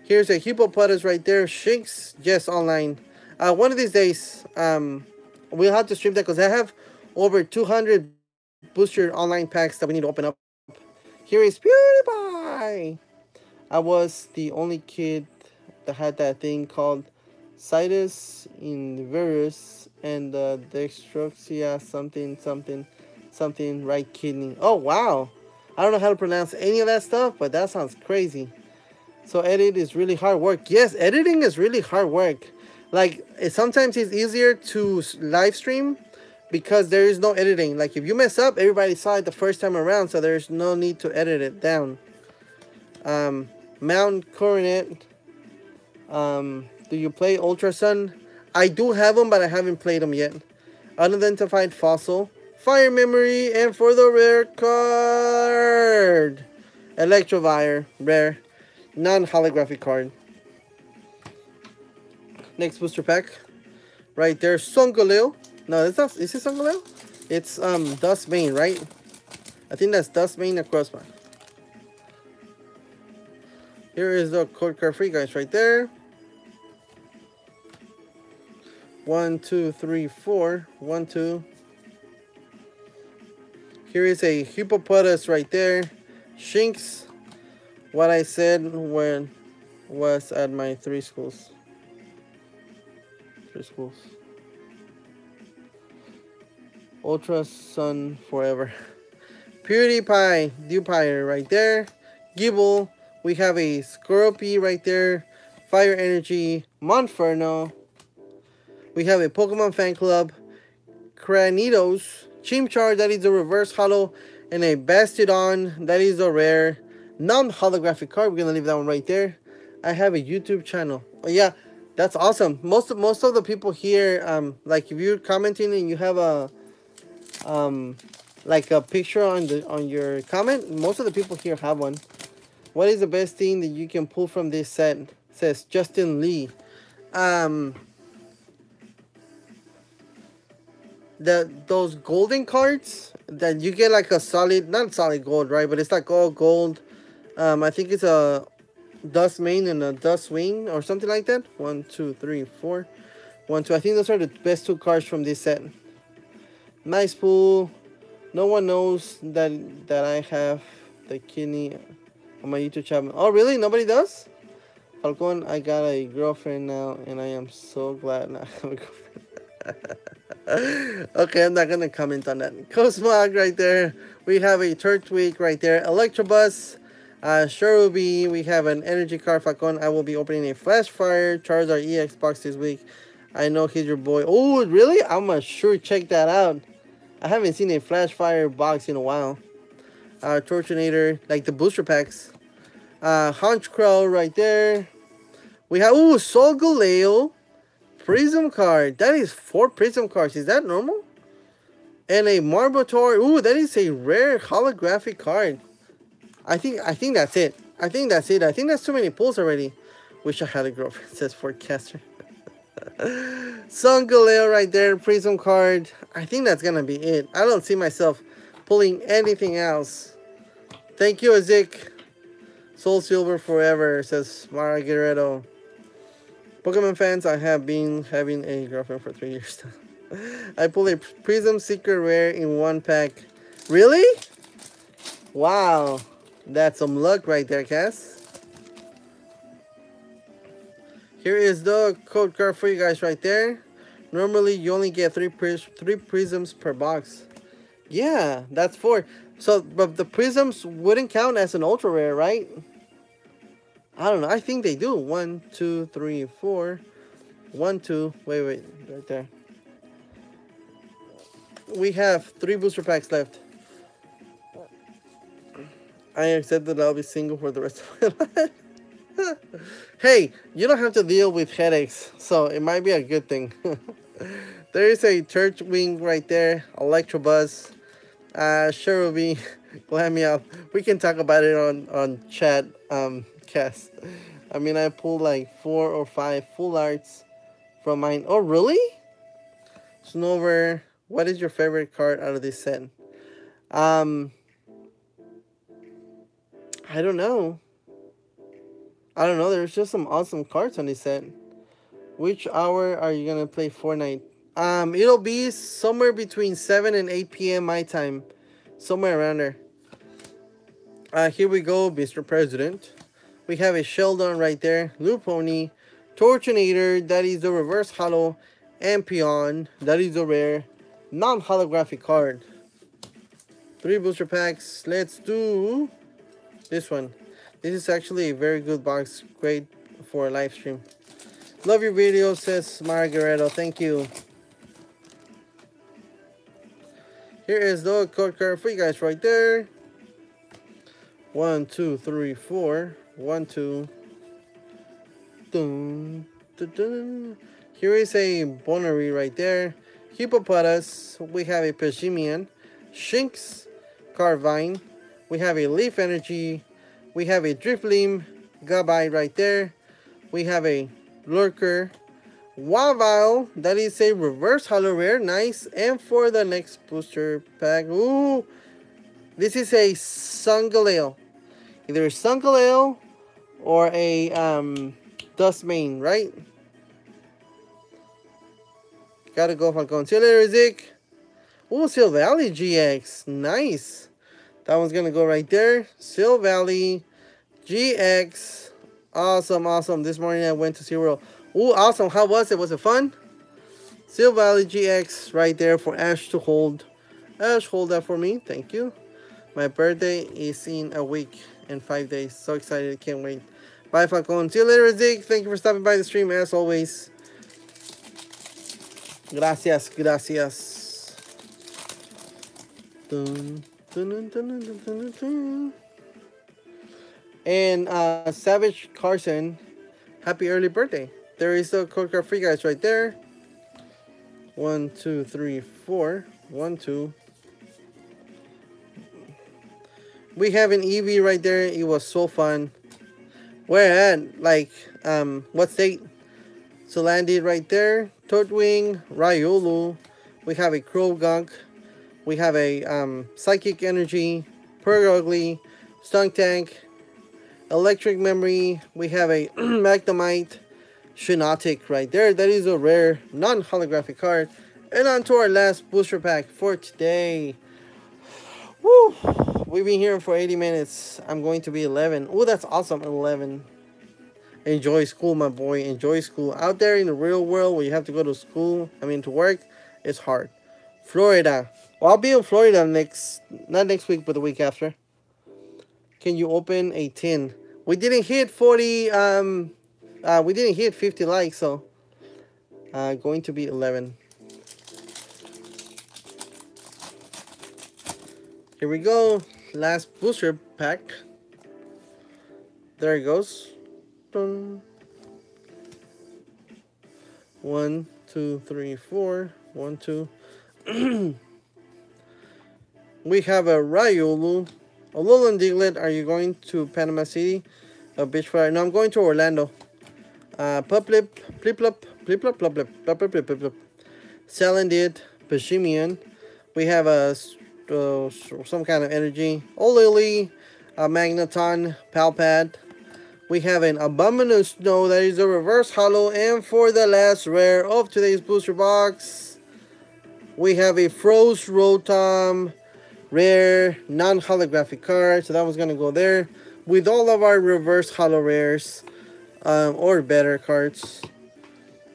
Here's a Hippopotamus right there. Shinx, just online. Uh, one of these days, um, we'll have to stream that because I have over two hundred booster online packs that we need to open up. Here is PewDiePie. I was the only kid that had that thing called Citus Inverus and uh, Dextroxia something, something, something right kidney. Oh, wow. I don't know how to pronounce any of that stuff, but that sounds crazy. So edit is really hard work. Yes, editing is really hard work. Like, it, sometimes it's easier to live stream because there is no editing. Like, if you mess up, everybody saw it the first time around, so there's no need to edit it down. Um, Mount Coronet. Um, do you play Ultra Sun? I do have them, but I haven't played them yet. Unidentified Fossil. Fire Memory, and for the rare card, Electivire, rare. Non-holographic card. Next booster pack. Right there. Sungaleo. No, that's not. Is it Sungaleo? It's um Dustbane, right? I think that's Dustbane across my. Here is the code card for you guys right there. One, two, three, four. One, two. Here is a Hippopotamus right there. Shinx. What I said when was at my three schools. Three schools. Ultra Sun forever. PewDiePie, Dewpire right there. Gibble. We have a Scorpy right there. Fire Energy. Monferno. We have a Pokemon Fan Club. Cranidos. Chimchar, that is a reverse holo. And a Bastiodon, that is a rare. Non-holographic card. We're gonna leave that one right there. I have a YouTube channel. Oh, yeah, that's awesome. Most of most of the people here, um, like if you're commenting and you have a, um, like a picture on the on your comment, most of the people here have one. What is the best thing that you can pull from this set? It says Justin Lee. Um, the those golden cards that you get like a solid, not solid gold, right? But it's like all gold. Um, I think it's a dust main and a dust wing or something like that. One, two, three, four. One, two. I think those are the best two cards from this set. Nice pool. No one knows that that I have the kidney on my YouTube channel. Oh, really? Nobody does? Falcon, I got a girlfriend now, and I am so glad I have a girlfriend. Okay, I'm not going to comment on that. Cosmog right there. We have a Turtwig right there. Electrobus. Uh, Cherubi, we have an energy card, Falcon. I will be opening a Flash Fire Charizard E X box this week. I know he's your boy. Oh, really? I'm gonna sure check that out. I haven't seen a Flash Fire box in a while. Uh, Torchinator, like the booster packs. Uh, Honchkrow right there. We have, ooh, Solgaleo Prism card. That is four Prism cards. Is that normal? And a Marmator. Ooh, that is a rare holographic card. I think I think that's it. I think that's it. I think that's too many pulls already. Wish I had a girlfriend, says Forecaster. Sun Galeo right there, Prism card. I think that's gonna be it. I don't see myself pulling anything else. Thank you, Azik. Soul Silver forever, says Mara Guerrero. Pokemon fans, I have been having a girlfriend for three years now. I pulled a Prism Secret Rare in one pack. Really? Wow. That's some luck right there, Cass. Here is the code card for you guys right there. Normally, you only get three pris three prisms per box. Yeah, that's four. So, but the prisms wouldn't count as an ultra rare, right? I don't know. I think they do. One, two, three, four. One, two. Wait, wait. Right there. We have three booster packs left. I accept that I'll be single for the rest of my life. Hey, you don't have to deal with headaches, so it might be a good thing. There is a church wing right there, Electrobus, uh, Cherubi, glam me up. We can talk about it on, on chat, um, Cass. I mean, I pulled like four or five full arts from mine. Oh, really? Snover, what is your favorite card out of this set? Um, I don't know. I don't know, there's just some awesome cards on this set. Which hour are you gonna play Fortnite? Um, it'll be somewhere between seven and eight P M my time. Somewhere around there. Uh, here we go, Mister President. We have a Sheldon right there. Lopunny, Torchinator, that is the reverse holo. And Peon, that is the rare non-holographic card. Three booster packs. Let's do this one. This is actually a very good box, great for a live stream. Love your video, says Margareto. Thank you. Here is the code card for you guys right there. One, two, three, four. One, two. Dun, dun, dun. Here is a Bonnery right there. Hippopotas. We have a Pachimian. Shinx. Carvine. We have a Leaf Energy. We have a Drifloon, Gabby right there. We have a Lurker, Wavile, that is a reverse holo rare, nice. And for the next booster pack, ooh, this is a Sun Galeo. Either a Sun Galeo or a um, Dustmane, right? Gotta go Falcon. See you later, Zeke. Ooh, Silvally G X, nice. That one's gonna go right there. Silvally, G X, awesome, awesome. This morning I went to SeaWorld. Ooh, awesome. How was it? Was it fun? Silvally G X right there for Ash to hold. Ash, hold that for me. Thank you. My birthday is in a week and five days. So excited. Can't wait. Bye, Falcon. See you later, Zig. Thank you for stopping by the stream as always. Gracias, gracias. Dun. And uh, Savage Carson, happy early birthday. There is the code card for you guys right there. One, two, three, four. One, two. We have an Eevee right there. It was so fun. Where at? Like, um, what state? Solandi right there. Toadwing, Raiolu. We have a Krogunk. We have a um, Psychic Energy, Purrugly, Stunk Tank, Electric Memory. We have a Magnemite, Shinotic right there. That is a rare non-holographic card. And on to our last booster pack for today. Woo! We've been here for eighty minutes. I'm going to be eleven. Oh, that's awesome, eleven. Enjoy school, my boy. Enjoy school. Out there in the real world where you have to go to school, I mean to work, it's hard. Florida. Well, I'll be in Florida next, not next week, but the week after. Can you open a tin? We didn't hit forty, um, uh, we didn't hit fifty likes, so uh, going to be eleven. Here we go, last booster pack. There it goes. Dun. One, two, three, four. One, two. We have a Raiolu. Alolan Diglett, are you going to Panama City? A beach fire? No, I'm going to Orlando. Uh, Puplip, Pliplop, Pliplop, Pliplop, Pliplop, Pliplop, Salandit, Pashimian. We have a, uh, some kind of energy. Olily, a Magneton, Palpat. We have an Abominus Snow that is a reverse holo. And for the last rare of today's booster box, we have a Frost Rotom rare non-holographic card. So that was going to go there with all of our reverse holo rares. Um, or better cards.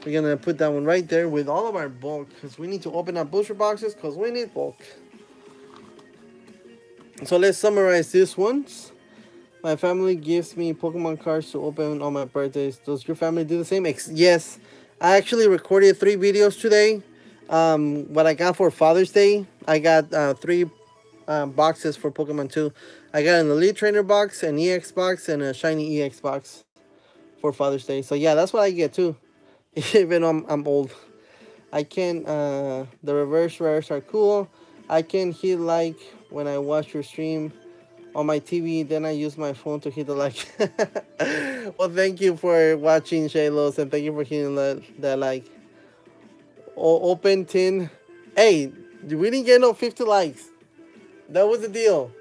We're gonna put that one right there with all of our bulk, because we need to open up booster boxes because we need bulk. So let's summarize this one. My family gives me Pokemon cards to open on my birthdays. Does your family do the same? Ex yes, I actually recorded three videos today. Um, what I got for Father's Day, I got uh, three uh, boxes for Pokemon two. I got an Elite Trainer box, an E X box, and a Shiny E X box. For Father's Day. So yeah, that's what I get too. Even though I'm, I'm old, I can uh the reverse rares are cool. I can hit like when I watch your stream on my T V, then I use my phone to hit the like. Well, thank you for watching, Shadowless, and thank you for hitting that, that like. Oh, open tin. Hey, we didn't get no fifty likes. That was the deal.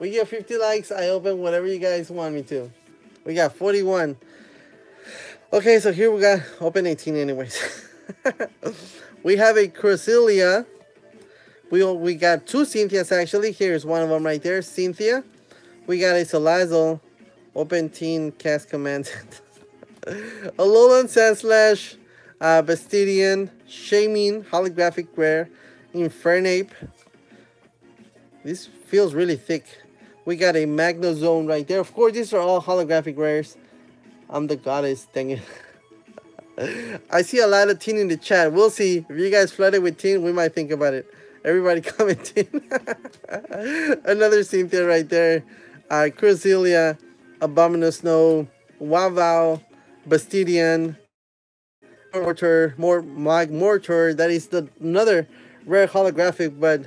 We get fifty likes, I open whatever you guys want me to. We got forty-one. Okay, so here we got open eighteen anyways. We have a Cresselia. We we got two Cynthias actually. Here's one of them right there, Cynthia. We got a Salazzle. Open teen cast command. Alolan Sandslash, uh, Bastidian, Shaymin, holographic rare, Infernape. This feels really thick. We got a Magnezone right there. Of course, these are all holographic rares. I'm the goddess, dang it. I see a lot of teen in the chat. We'll see. If you guys flooded with teen, we might think about it. Everybody commenting. Another Cynthia right there. Uh, Cresselia, Abominus Snow, Wavao, Bastidian, Mortar, more Mag Mortar. That is the another rare holographic, but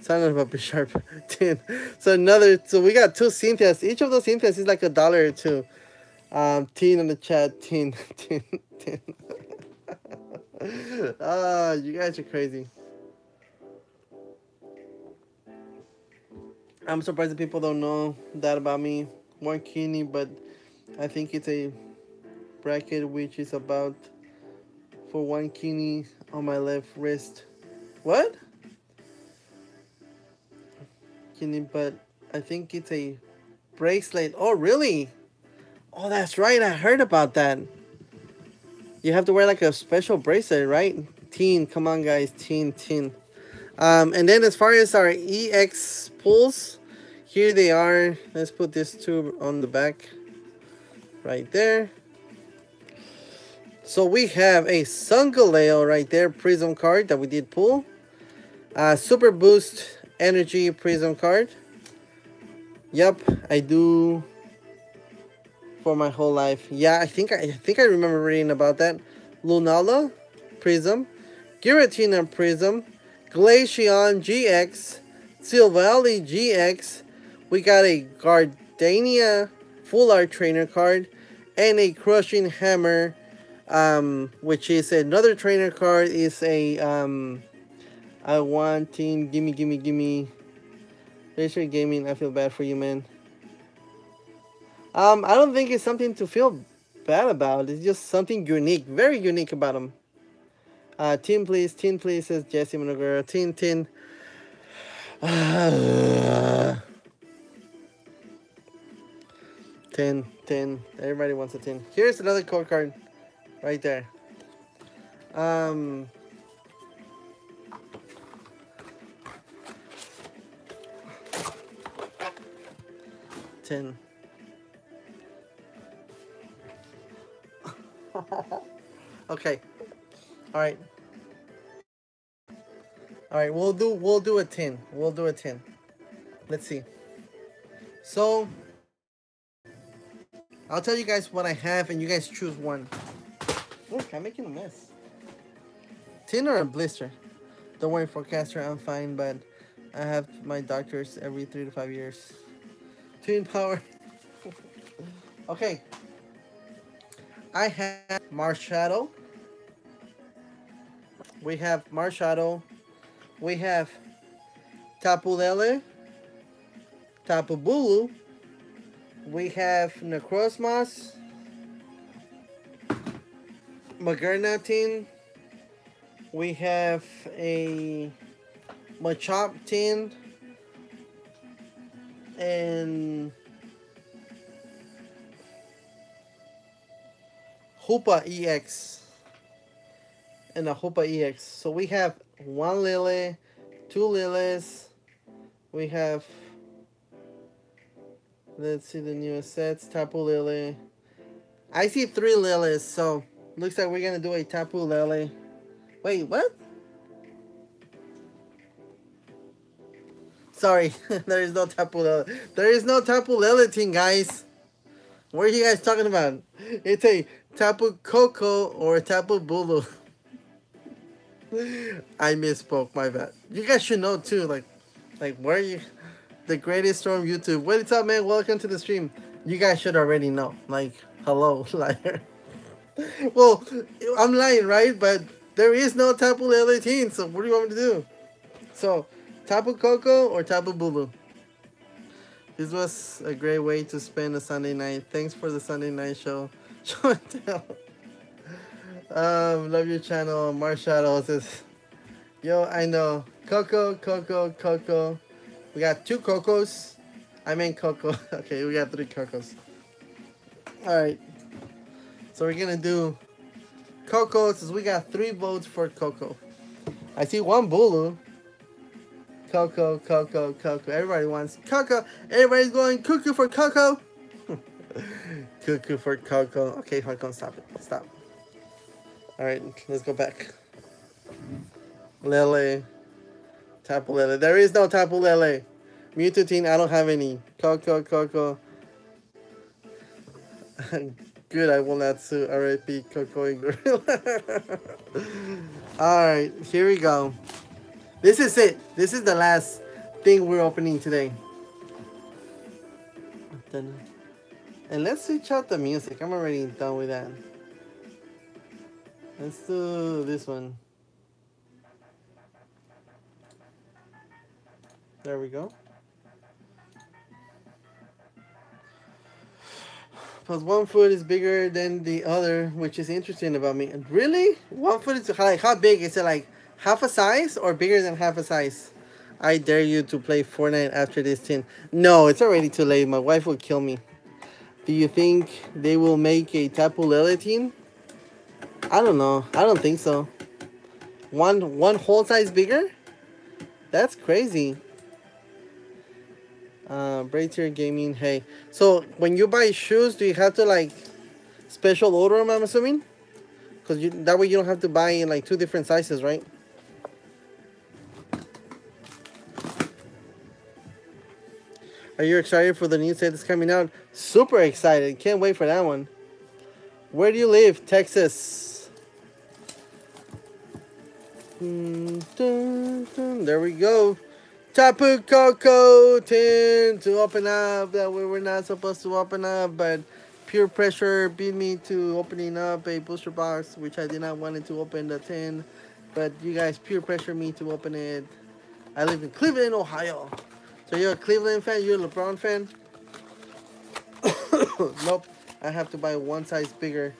son of a Bisharp tin. So another, so we got two Cynthias. Each of those Cynthias is like a dollar or two. Um, teen in the chat, teen, teen, teen. Ah, you guys are crazy. I'm surprised that people don't know that about me. More kidney, but I think it's a bracket which is about for one kidney on my left wrist. What? Kidney, but I think it's a bracelet. Oh, really? Oh, that's right. I heard about that. You have to wear like a special bracelet, right? Teen. Come on, guys. Teen, teen. Um, and then as far as our E X pulls, here they are. Let's put this two on the back right there. So we have a Sungaleo right there, Prism card that we did pull. Uh, Super Boost Energy Prism card. Yep, I do... for my whole life. Yeah, I think I, I think I remember reading about that. Lunala Prism, Giratina Prism, Glaceon G X, Silvally G X. We got a Gardania Full Art Trainer card and a Crushing Hammer, um, which is another trainer card. Is a um, I want team gimme gimme gimme. Leisure Gaming. I feel bad for you, man. Um, I don't think it's something to feel bad about. It's just something unique, very unique about them. Uh, teen please, teen please, says Jesse Monogura. Teen, teen. Uh, ten, ten. Everybody wants a ten. Here's another code card, right there. Um. Ten. Okay, all right, all right. We'll do we'll do a tin. We'll do a tin. Let's see. So I'll tell you guys what I have, and you guys choose one. Look, I'm making a mess. Tin or a blister? Don't worry, forecaster. I'm fine, but I have my doctors every three to five years. Tin power. Okay. I have Marshadow. We have Marshadow. We have Tapu Lele. Tapu Bulu. We have Necrozmas. Magernatine. We have a Machop tin and Hoopa E X and a Hoopa E X. So we have one Lily, two Lilies. We have, let's see the newest sets, Tapu Lily. I see three Lilies, so looks like we're gonna do a Tapu Lily. Wait, what? Sorry, there is no Tapu Lele. There is no Tapu Lele thing, guys. What are you guys talking about? It's a Tapu Koko or a Tapu Bulu. I misspoke, my bad. You guys should know too, like, like where are you? The Greatest Storm YouTube. What's up, man? Welcome to the stream. You guys should already know. Like, hello, liar. Well, I'm lying, right? But there is no Tapu Lele teen, so what do you want me to do? So, Tapu Koko or Tapu Bulu? This was a great way to spend a Sunday night. Thanks for the Sunday night show. Show and tell. Um, love your channel. Marshadow says, yo, I know. Coco, Coco, Coco. We got two Cocos. I meant Coco. Okay, we got three Cocos. Alright. So we're gonna do Coco, since we got three votes for Coco. I see one Bulu. Coco, Coco, Coco. Everybody wants Coco. Everybody's going cuckoo for Coco. Cuckoo for Coco. Okay, Falcon, stop it. Stop. All right, let's go back. Lele. Tapu Lele. There is no Tapu Lele. Mewtwo, I don't have any. Coco, Coco. Good, I will not sue. R I P Coco and Gorilla. All right, here we go. This is it. This is the last thing we're opening today. And let's switch out the music. I'm already done with that. Let's do this one. There we go. Plus one foot is bigger than the other, which is interesting about me. And really? One foot is like how big? Is it like half a size or bigger than half a size? I dare you to play Fortnite after this tin. No, it's already too late. My wife will kill me. Do you think they will make a Tapu Lele tin? I don't know. I don't think so. One one whole size bigger? That's crazy. Uh, Braytier Gaming, hey. So when you buy shoes, do you have to like special order them, I'm assuming? Because you, that way you don't have to buy in like two different sizes, right? Are you excited for the new set that's coming out? Super excited. Can't wait for that one. Where do you live? Texas. Dun, dun, dun. There we go. Tapu Koko tin to open up that we were not supposed to open up, but peer pressure beat me to opening up a booster box, which I did not want to open the tin, but you guys peer pressure me to open it. I live in Cleveland, Ohio. So you're a Cleveland fan? You're a LeBron fan? Nope. I have to buy one size bigger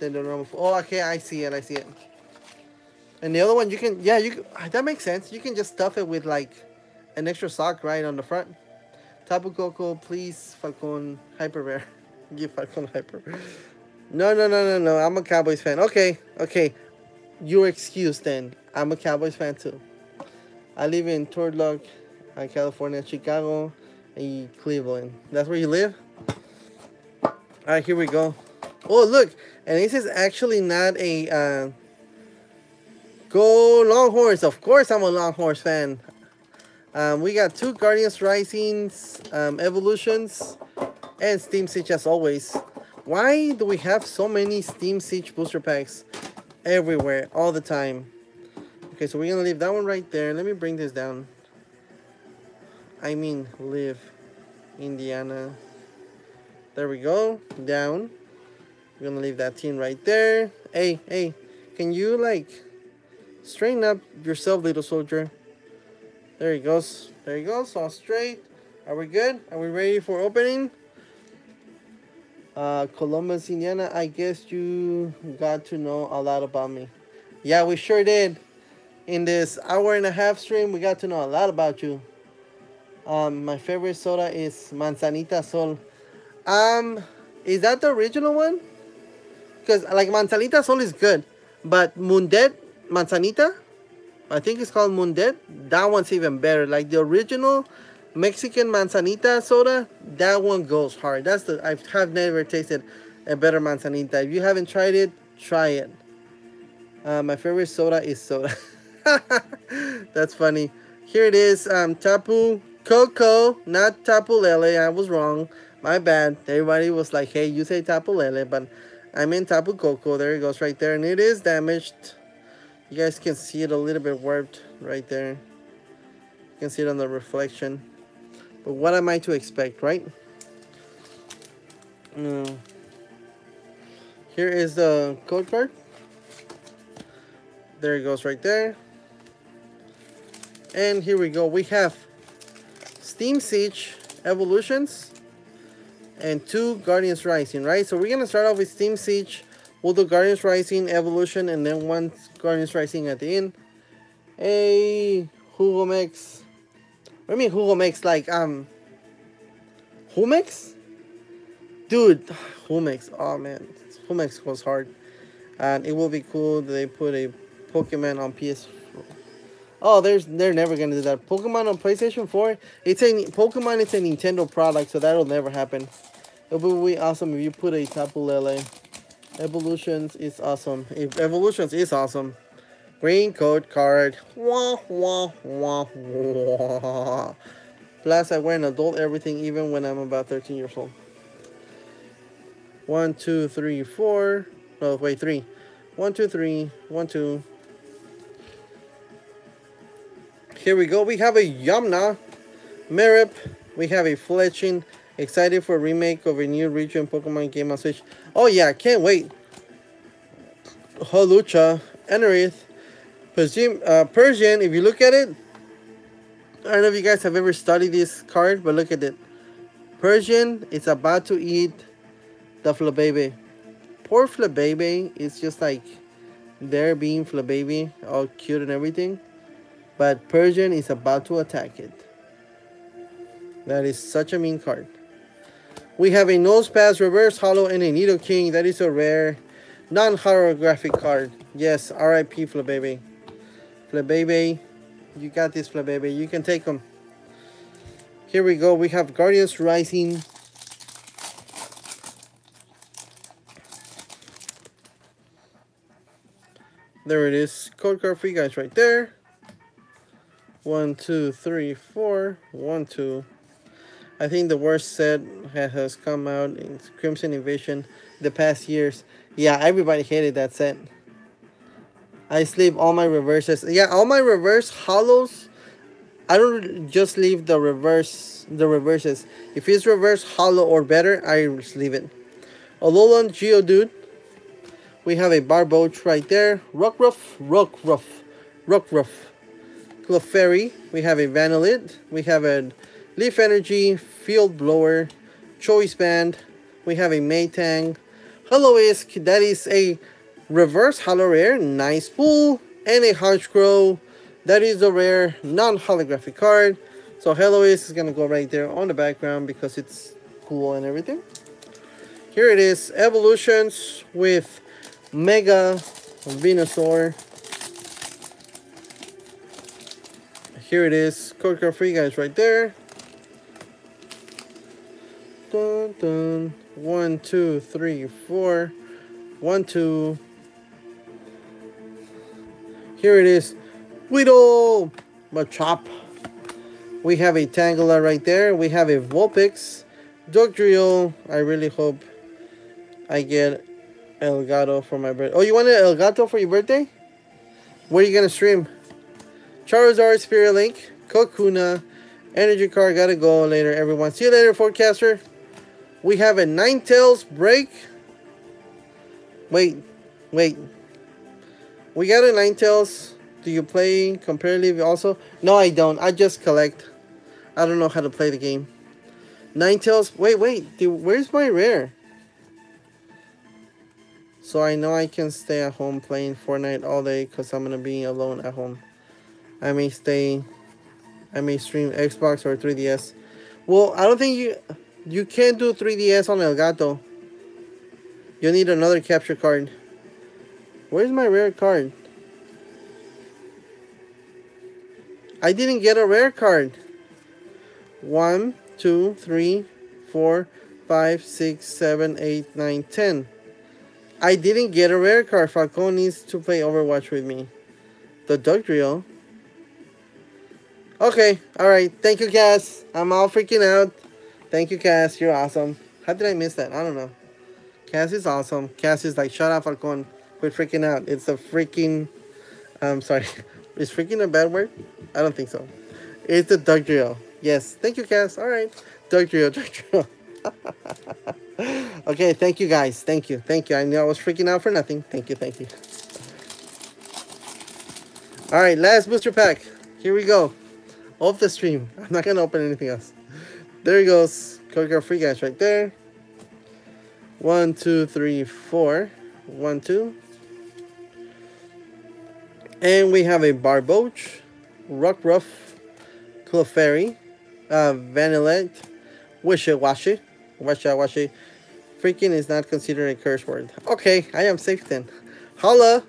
than the normal. Oh, okay. I see it. I see it. And the other one, you can, yeah, you can, that makes sense. You can just stuff it with like an extra sock right on the front. Tapu Koko, please, Falcon Hyper Rare. Give Falcon Hyper. No, no, no, no, no. I'm a Cowboys fan. Okay, okay. You're excused then. I'm a Cowboys fan too. I live in Turlock, California, Chicago, and Cleveland. That's where you live? All right, here we go. Oh, look. And this is actually not a... Uh... Go Longhorns. Of course I'm a Longhorns fan. Um, we got two Guardians Risings, um, Evolutions, and Steam Siege as always. Why do we have so many Steam Siege booster packs everywhere, all the time? Okay, so we're going to leave that one right there. Let me bring this down. I mean, live, Indiana. There we go. Down. We're gonna leave that team right there. Hey, hey, can you like straighten up yourself, little soldier? There he goes. There he goes. All straight. Are we good? Are we ready for opening? Uh, Columbus, Indiana. I guess you got to know a lot about me. Yeah, we sure did. In this hour and a half stream, we got to know a lot about you. Um, my favorite soda is Manzanita Sol. Um, is that the original one? Because like Manzanita Sol is good, but Mundet Manzanita, I think it's called Mundet. That one's even better. Like the original Mexican Manzanita soda, that one goes hard. That's the I have never tasted a better Manzanita. If you haven't tried it, try it. Uh, my favorite soda is soda. That's funny. Here it is. Um, Tapu Koko, not Tapu Lele. I was wrong. My bad. Everybody was like, "Hey, you say Tapu Lele," but I meant Tapu Koko. There it goes, right there, and it is damaged. You guys can see it a little bit warped right there. You can see it on the reflection. But what am I to expect, right? Mm. Here is the code card. There it goes right there. And here we go. We have Steam Siege, Evolutions, and two Guardians Rising, right? So we're going to start off with Steam Siege. We'll do Guardians Rising, Evolution, and then one Guardians Rising at the end. Hey, Hugomex. What do you mean Hugomex? Like, um... Humex? Dude, Humex. Oh, man. Humex goes hard. And it will be cool they put a Pokemon on P S four. Oh, there's they're never gonna do that. Pokemon on PlayStation four. It's a Pokemon. It's a Nintendo product, so that'll never happen. It would be awesome if you put a Tapu Lele. Evolutions is awesome. If Evolutions is awesome. Green code card. Wah wah wah wah. Plus, I wear an adult everything, even when I'm about thirteen years old. One, two, three, four. No, wait, three. One, two, three. One, two. Here we go. We have a Yamna, Merip. We have a Fletching. Excited for a remake of a new region Pokemon game on Switch. Oh yeah, can't wait. Holucha, Enerith, Persian, uh, Persian. If you look at it, I don't know if you guys have ever studied this card, but look at it. Persian is about to eat the Flabébé. Poor Flabébé is just like there being Flabébé, all cute and everything. But Persian is about to attack it. That is such a mean card. We have a Nosepass, Reverse Holo, and a Nidoking. That is a rare, non-holographic card. Yes, R I P Flabébé. Flabébé, you got this, Flabébé. You can take them. Here we go. We have Guardians Rising. There it is. Code card for you guys right there. One, two, three, four, one, two. I think the worst set has come out in Crimson Invasion the past years. Yeah, everybody hated that set. I sleep all my reverses. Yeah, all my reverse hollows. I don't just leave the reverse, the reverses. If it's reverse hollow or better, I leave it. Alolan Geodude. We have a Barboach right there. Rockruff, Rockruff, Rockruff. Clefairy, we have a Vanillite, we have a Leaf Energy, Field Blower, Choice Band, we have a Maytang, Holoisk, that is a reverse holo rare, nice pull, and a Honchkrow, that is a rare non-holographic card. So Holoisk is gonna go right there on the background because it's cool and everything. Here it is, Evolutions with Mega Venusaur. Here it is, code card for you guys right there. Dun, dun. One, two, three, four. One, two. Here it is, Weedle, Machop. We have a Tangela right there. We have a Vulpix, Dugtrio. I really hope I get Elgato for my birthday. Oh, you wanted Elgato for your birthday? Where are you gonna stream? Charizard, Spirit Link, Kakuna, Energy Card, gotta go later, everyone. See you later, Forecaster. We have a Ninetales break. Wait, wait. We got a Ninetales. Do you play comparative also? No, I don't. I just collect. I don't know how to play the game. Ninetales. Wait, wait. Dude, where's my rare? So I know I can stay at home playing Fortnite all day because I'm going to be alone at home. I may stay. I may stream Xbox or three D S. Well, I don't think you... You can't do three D S on Elgato. You need another capture card. Where's my rare card? I didn't get a rare card. One, two, three, four, five, six, seven, eight, nine, ten. I didn't get a rare card. Falcon needs to play Overwatch with me. The Dugtrio. Okay, alright. Thank you, Cass. I'm all freaking out. Thank you, Cass. You're awesome. How did I miss that? I don't know. Cass is awesome. Cass is like, shut up, Falcon. Quit freaking out. It's a freaking... I'm sorry. Is freaking a bad word? I don't think so. It's the Dugtrio. Yes. Thank you, Cass. All right. Dugtrio, Dugtrio. Okay, thank you, guys. Thank you. Thank you. I knew I was freaking out for nothing. Thank you. Thank you. All right. Last booster pack. Here we go. Off the stream. I'm not going to open anything else. There he goes. Code Girl Free Guys right there. One, two, three, four. One, two. And we have a Barboach, Rockruff, Clefairy, uh, Vanillette, Wishy-Washy. Washy-Washy. Freaking is not considered a curse word. Okay, I am safe then. Holla.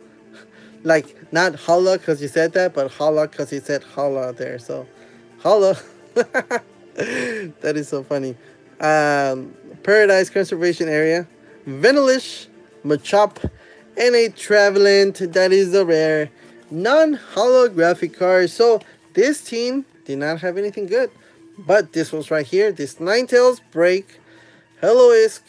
Like, not holla because you said that, but holla because he said holla there. So, holla. That is so funny. Um, Paradise Conservation Area, Vanillish, Machop, and a Travelant. That is the rare non-holographic card. So this team did not have anything good, but this was right here. This Ninetales break, Helloisk,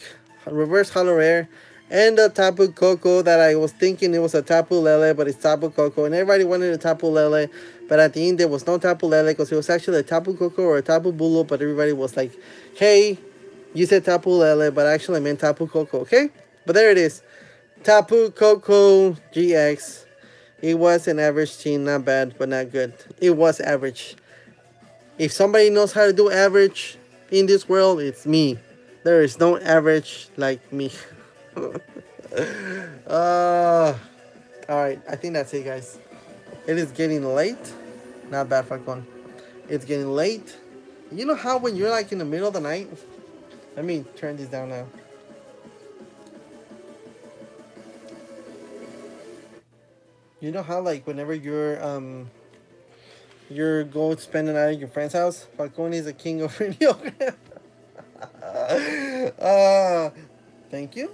reverse holo rare, and the Tapu Koko that I was thinking it was a Tapu Lele, but it's Tapu Koko, and everybody wanted a Tapu Lele. But at the end, there was no Tapu Lele because it was actually a Tapu Koko or a Tapu Bulo. But everybody was like, hey, you said Tapu Lele, but actually I meant Tapu Koko, okay? But there it is. Tapu Koko G X. It was an average team. Not bad, but not good. It was average. If somebody knows how to do average in this world, it's me. There is no average like me. uh, Alright, I think that's it, guys. It is getting late. Not bad, Falcon. It's getting late. You know how when you're like in the middle of the night? Let me turn this down now. You know how like whenever you're um you're go spend the night at your friend's house? Falcon is a king of radio. uh, thank you.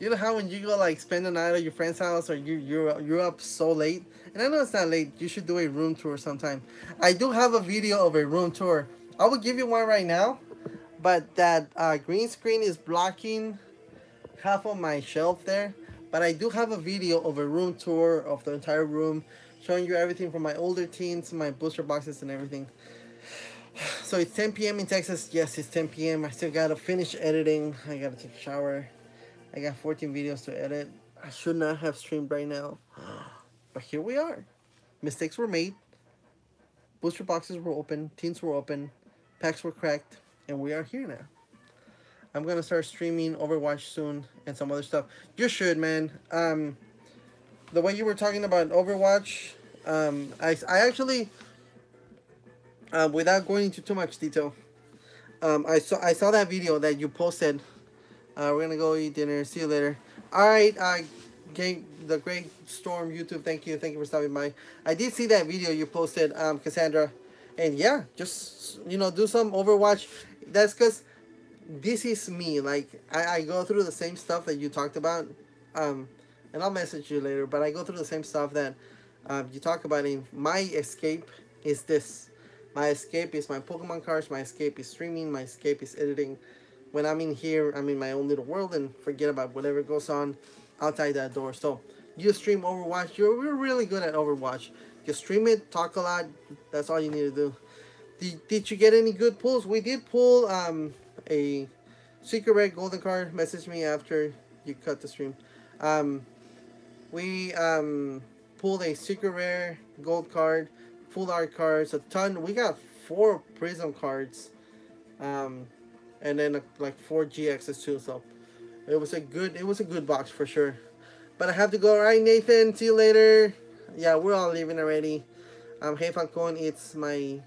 You know how when you go like spend the night at your friend's house or you, you're, you're up so late? And I know it's not late. You should do a room tour sometime. I do have a video of a room tour. I will give you one right now. But that uh, green screen is blocking half of my shelf there. But I do have a video of a room tour of the entire room, showing you everything from my older teens, my booster boxes and everything. So it's ten P M in Texas. Yes, it's ten P M I still got to finish editing. I got to take a shower. I got fourteen videos to edit. I should not have streamed right now. But here we are. Mistakes were made. Booster boxes were open. Teams were open. Packs were cracked. And we are here now. I'm going to start streaming Overwatch soon and some other stuff. You should, man. Um, the way you were talking about Overwatch, um, I, I actually, uh, without going into too much detail, um, I saw, I saw that video that you posted. Uh, we're gonna go eat dinner. See you later. All right, uh, Game the Great Storm YouTube. Thank you, thank you for stopping by. I did see that video you posted, um, Cassandra, and yeah, just you know, do some Overwatch. That's cause this is me. Like I, I go through the same stuff that you talked about, um, and I'll message you later. But I go through the same stuff that um, you talk about. And my escape is this. My escape is my Pokemon cards. My escape is streaming. My escape is editing. When I'm in here, I'm in my own little world and forget about whatever goes on outside that door. So you stream Overwatch. You're, you're really good at Overwatch. You stream it, talk a lot. That's all you need to do. Did, did you get any good pulls? We did pull um, a Secret Rare, Golden Card, message me after you cut the stream. Um, we um, pulled a Secret Rare, Gold Card, Full Art cards, a ton. We got four Prism cards, um, and then a, like four G Xs too, so it was a good, it was a good box for sure. But I have to go, alright Nathan, see you later. Yeah, we're all leaving already. Um, hey Falcon, it's my,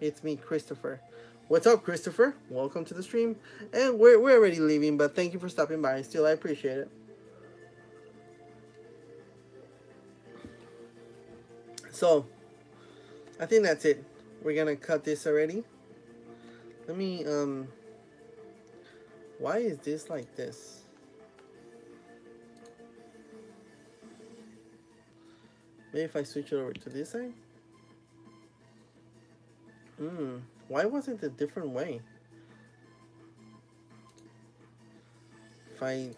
it's me, Christopher. What's up, Christopher? Welcome to the stream. And we're, we're already leaving, but thank you for stopping by. Still, I appreciate it. So, I think that's it. We're gonna cut this already. Let me, um... why is this like this? Maybe if I switch it over to this side? Hmm... Why was it a different way? If I...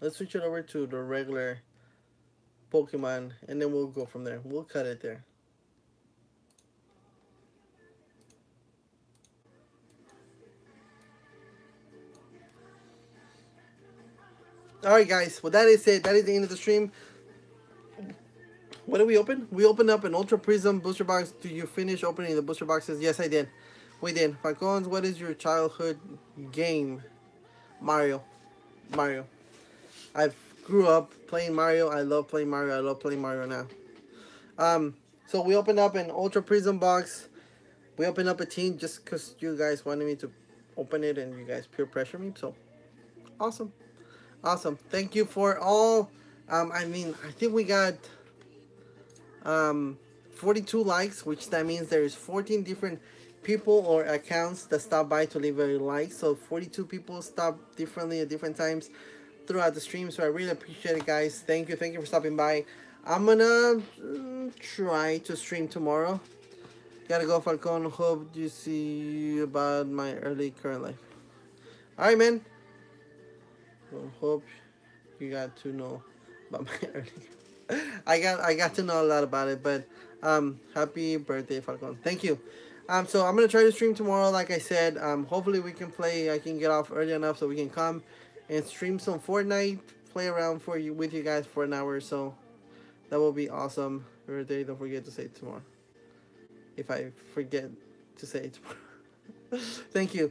let's switch it over to the regular Pokemon and then we'll go from there. We'll cut it there. Alright guys, well that is it. That is the end of the stream. What did we open? We opened up an Ultra Prism booster box. Do you finish opening the booster boxes? Yes, I did. We did. Falcons, what is your childhood game? Mario. Mario. I grew up playing Mario. I love playing Mario. I love playing Mario now. Um, so we opened up an Ultra Prism box. We opened up a team just because you guys wanted me to open it and you guys peer pressure me. So, awesome. Awesome. Thank you for all. Um, I mean, I think we got... Um, forty-two likes, which that means there's fourteen different people or accounts that stop by to leave a like. So forty-two people stop differently at different times throughout the stream. So I really appreciate it, guys. Thank you. Thank you for stopping by. I'm gonna mm, try to stream tomorrow. Gotta go, Falcon. Hope you see about my early current life. Alright, man. Well, hope you got to know about my early... I got I got to know a lot about it, but um, happy birthday, Falcon. Thank you. Um, so I'm gonna try to stream tomorrow, like I said. Um, hopefully we can play. I can get off early enough so we can come and stream some Fortnite, play around for you with you guys for an hour or so. That will be awesome. Birthday! Don't forget to say it tomorrow. If I forget to say it tomorrow, thank you.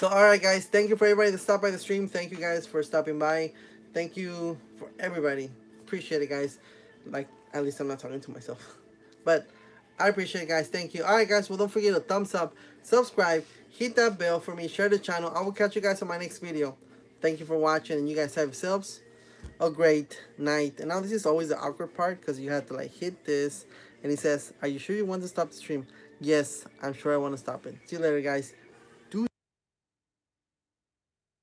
So all right, guys. Thank you for everybody that stopped by the stream. Thank you guys for stopping by. Thank you for everybody. Appreciate it, guys. Like, at least I'm not talking to myself, but I appreciate it, guys. Thank you. All right, guys. Well, don't forget to thumbs up, subscribe, hit that bell for me, share the channel. I will catch you guys on my next video. Thank you for watching, and you guys have yourselves a great night. And now this is always the awkward part because you have to like hit this, and he says, "Are you sure you want to stop the stream?" Yes, I'm sure I want to stop it. See you later, guys.